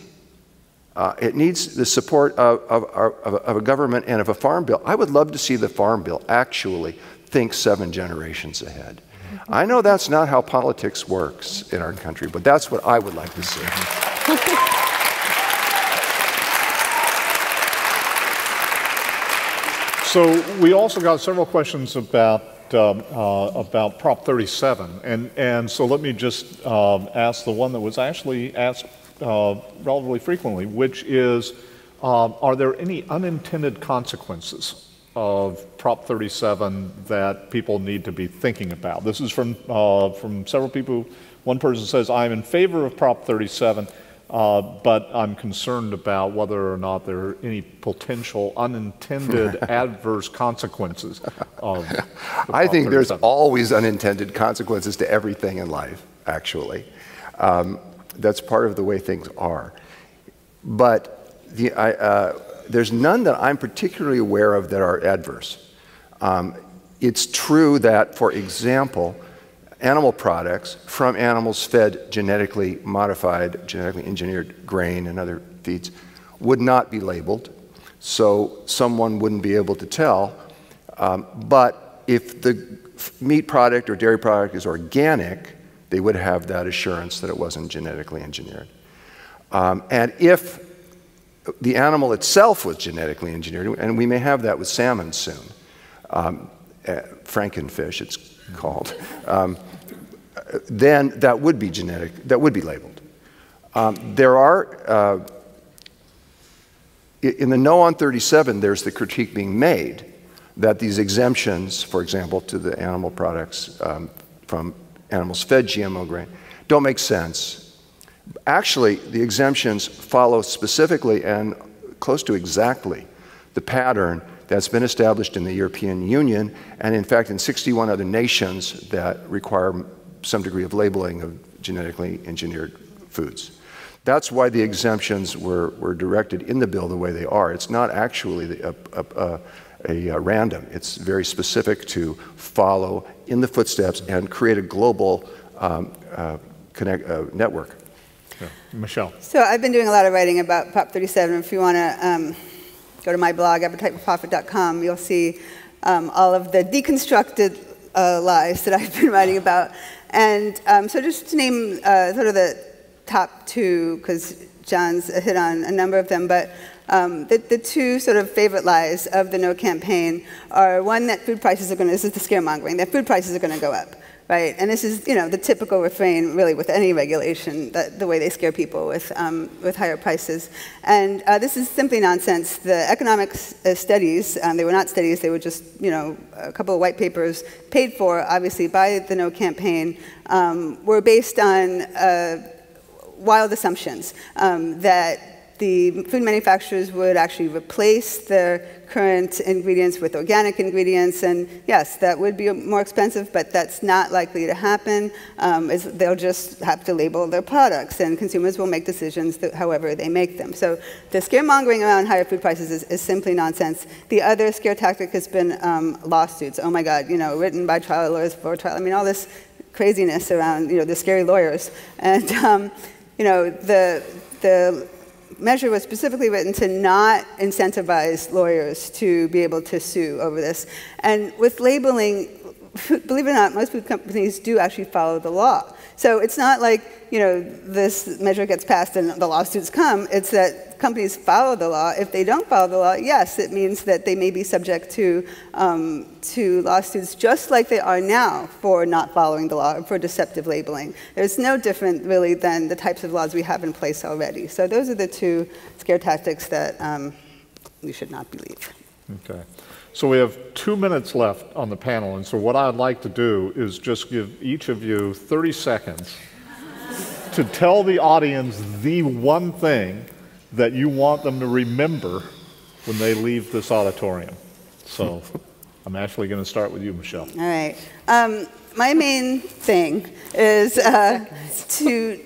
Uh, it needs the support of, of, of, of a government and of a farm bill. I would love to see the farm bill actually think seven generations ahead. Mm-hmm. I know that's not how politics works in our country, but that's what I would like to see. So we also got several questions about uh, uh, about Prop thirty-seven, and and so let me just uh, ask the one that was actually asked uh, relatively frequently, which is, uh, are there any unintended consequences of Prop thirty-seven that people need to be thinking about? This is from uh, from several people. One person says, "I'm in favor of Prop thirty-seven." Uh, but I'm concerned about whether or not there are any potential unintended adverse consequences of the I think there's always unintended consequences to everything in life, actually. Um, that's part of the way things are. But the, I, uh, there's none that I'm particularly aware of that are adverse. Um, it's true that, for example, animal products from animals fed genetically modified, genetically engineered grain and other feeds would not be labeled, so someone wouldn't be able to tell. Um, but if the meat product or dairy product is organic, they would have that assurance that it wasn't genetically engineered. Um, and if the animal itself was genetically engineered, and we may have that with salmon soon, um, uh, frankenfish it's called, um, then that would be genetic, that would be labeled. Um, there are, uh, in the No on thirty-seven, there's the critique being made that these exemptions, for example, to the animal products um, from animals fed G M O grain, don't make sense. Actually, the exemptions follow specifically and close to exactly the pattern that's been established in the European Union and, in fact, in sixty-one other nations that require some degree of labeling of genetically engineered foods. That's why the exemptions were, were directed in the bill the way they are. It's not actually a, a, a, a random. It's very specific to follow in the footsteps and create a global um, uh, connect, uh, network. Yeah. Michelle. So I've been doing a lot of writing about P O P thirty-seven. If you want to um, go to my blog, appetite for profit dot com, you'll see um, all of the deconstructed uh, lies that I've been writing about. And um, so just to name uh, sort of the top two, because John's hit on a number of them, but um, the, the two sort of favorite lies of the No campaign are, one, that food prices are going to, this is the scaremongering, that food prices are going to go up, right? And this is, you know, the typical refrain, really, with any regulation, that the way they scare people with, um, with higher prices. And uh, this is simply nonsense. The economic uh, studies, um, they were not studies, they were just, you know, a couple of white papers paid for, obviously, by the No campaign, um, were based on uh, wild assumptions um, that the food manufacturers would actually replace their current ingredients with organic ingredients, and yes, that would be more expensive, but that's not likely to happen. Um, is they'll just have to label their products, and consumers will make decisions that however they make them. So the scaremongering around higher food prices is, is simply nonsense. The other scare tactic has been um, lawsuits. Oh my God, you know, written by trial lawyers for trial. I mean, all this craziness around, you know, the scary lawyers. And um, you know, the, the measure was specifically written to not incentivize lawyers to be able to sue over this. And with labeling, believe it or not, most food companies do actually follow the law. So it's not like, you know, this measure gets passed and the lawsuits come. It's that companies follow the law. If they don't follow the law, yes, it means that they may be subject to, um, to lawsuits just like they are now for not following the law, for deceptive labeling. There's no different, really, than the types of laws we have in place already. So those are the two scare tactics that um, we should not believe. Okay. So we have two minutes left on the panel, and so what I'd like to do is just give each of you thirty seconds to tell the audience the one thing that you want them to remember when they leave this auditorium. So I'm actually going to start with you, Michelle. All right. Um, my main thing is uh, to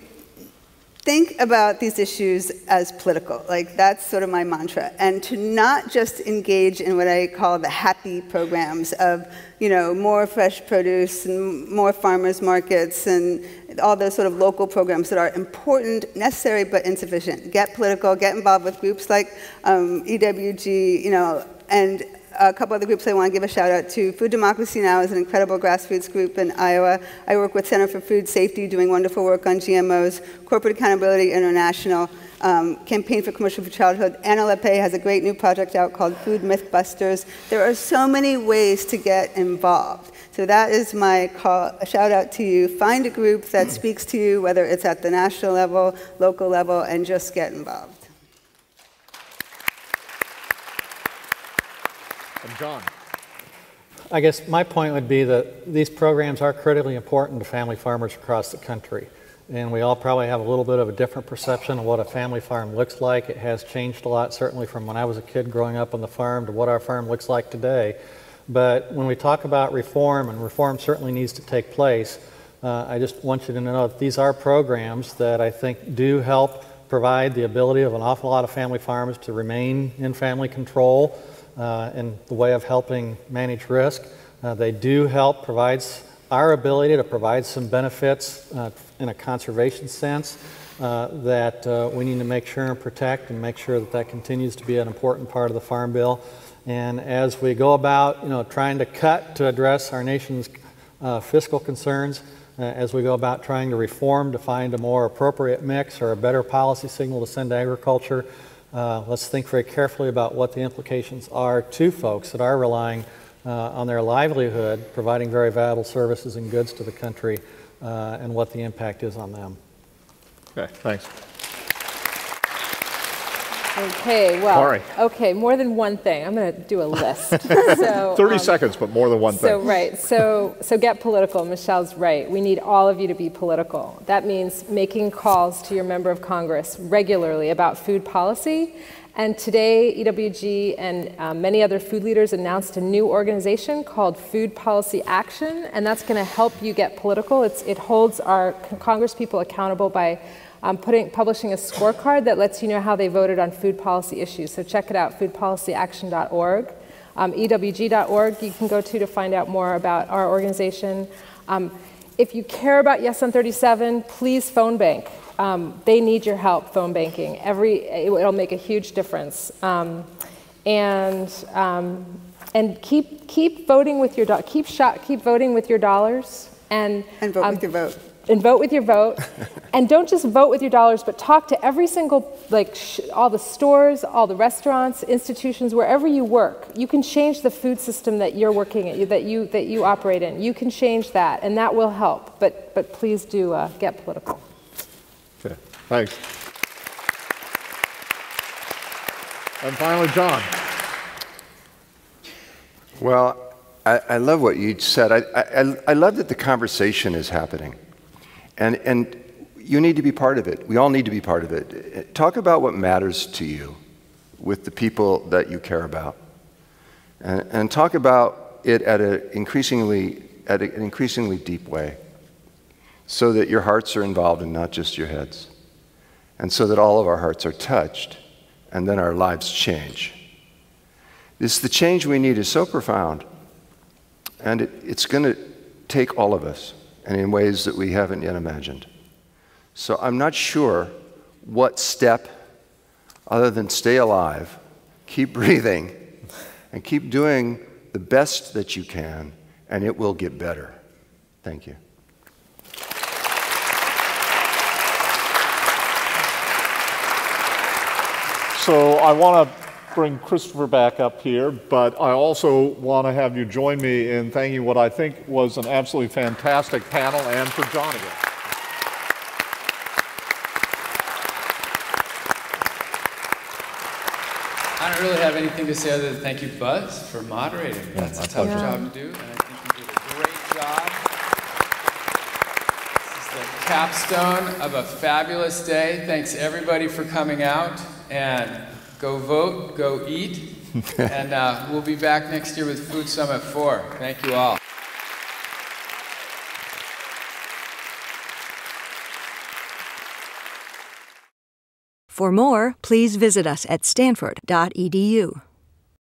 think about these issues as political. Like, that's sort of my mantra. And to not just engage in what I call the happy programs of, you know, more fresh produce and more farmers markets and all those sort of local programs that are important, necessary, but insufficient. Get political, get involved with groups like um, E W G, you know, and a couple other groups I want to give a shout out to. Food Democracy Now! Is an incredible grassroots group in Iowa. I work with Center for Food Safety, doing wonderful work on G M Os. Corporate Accountability International, um, Campaign for Commercial Food Childhood. Anna LePay has a great new project out called Food Myth Busters. There are so many ways to get involved. So that is my call, a shout out to you. Find a group that speaks to you, whether it's at the national level, local level, and just get involved. John. I guess my point would be that these programs are critically important to family farmers across the country. And we all probably have a little bit of a different perception of what a family farm looks like. It has changed a lot, certainly from when I was a kid growing up on the farm to what our farm looks like today. But when we talk about reform, and reform certainly needs to take place, uh, I just want you to know that these are programs that I think do help provide the ability of an awful lot of family farms to remain in family control. Uh, in the way of helping manage risk. Uh, they do help provide our ability to provide some benefits uh, in a conservation sense uh, that uh, we need to make sure and protect and make sure that that continues to be an important part of the Farm Bill. And as we go about, you know, trying to cut to address our nation's uh, fiscal concerns, uh, as we go about trying to reform to find a more appropriate mix or a better policy signal to send to agriculture, uh, let's think very carefully about what the implications are to folks that are relying Uh, on their livelihood, providing very valuable services and goods to the country, uh, and what the impact is on them. Okay, thanks. Okay, well, Sorry. okay, more than one thing. I'm going to do a list. So, thirty um, seconds, but more than one thing. So, right, so, so get political. Michelle's right. We need all of you to be political. That means making calls to your member of Congress regularly about food policy. And today, E W G and uh, many other food leaders announced a new organization called Food Policy Action, and that's going to help you get political. It's, it holds our congresspeople accountable by um, putting, publishing a scorecard that lets you know how they voted on food policy issues. So check it out, food policy action dot org. Um, E W G dot org you can go to to find out more about our organization. Um, if you care about Yes on thirty-seven, please phone bank. Um, they need your help phone banking. Every, it'll make a huge difference. Um, and um, and keep keep voting with your do keep shot keep voting with your dollars and and vote um, with your vote and vote with your vote and don't just vote with your dollars, but talk to every single like sh all the stores, all the restaurants, institutions, wherever you work. You can change the food system that you're working at that you that you operate in. You can change that, and that will help. But but please do uh, get political. Thanks. And finally, John. Well, I, I love what you said. I, I, I love that the conversation is happening. And, and you need to be part of it. We all need to be part of it. Talk about what matters to you with the people that you care about. And, and talk about it at, a increasingly, at a, an increasingly deep way so that your hearts are involved and not just your heads. And so that all of our hearts are touched, and then our lives change. This, the change we need is so profound, and it, it's going to take all of us, and in ways that we haven't yet imagined. So I'm not sure what step, other than stay alive, keep breathing, and keep doing the best that you can, and it will get better. Thank you. So I want to bring Christopher back up here, but I also want to have you join me in thanking what I think was an absolutely fantastic panel and for John again. I don't really have anything to say other than thank you, Buzz, for moderating. Yeah, That's a tough pleasure. job to do, and I think you did a great job. This is the capstone of a fabulous day. Thanks, everybody, for coming out. And go vote, go eat, and uh, we'll be back next year with Food Summit four. Thank you all. For more, please visit us at stanford dot e d u.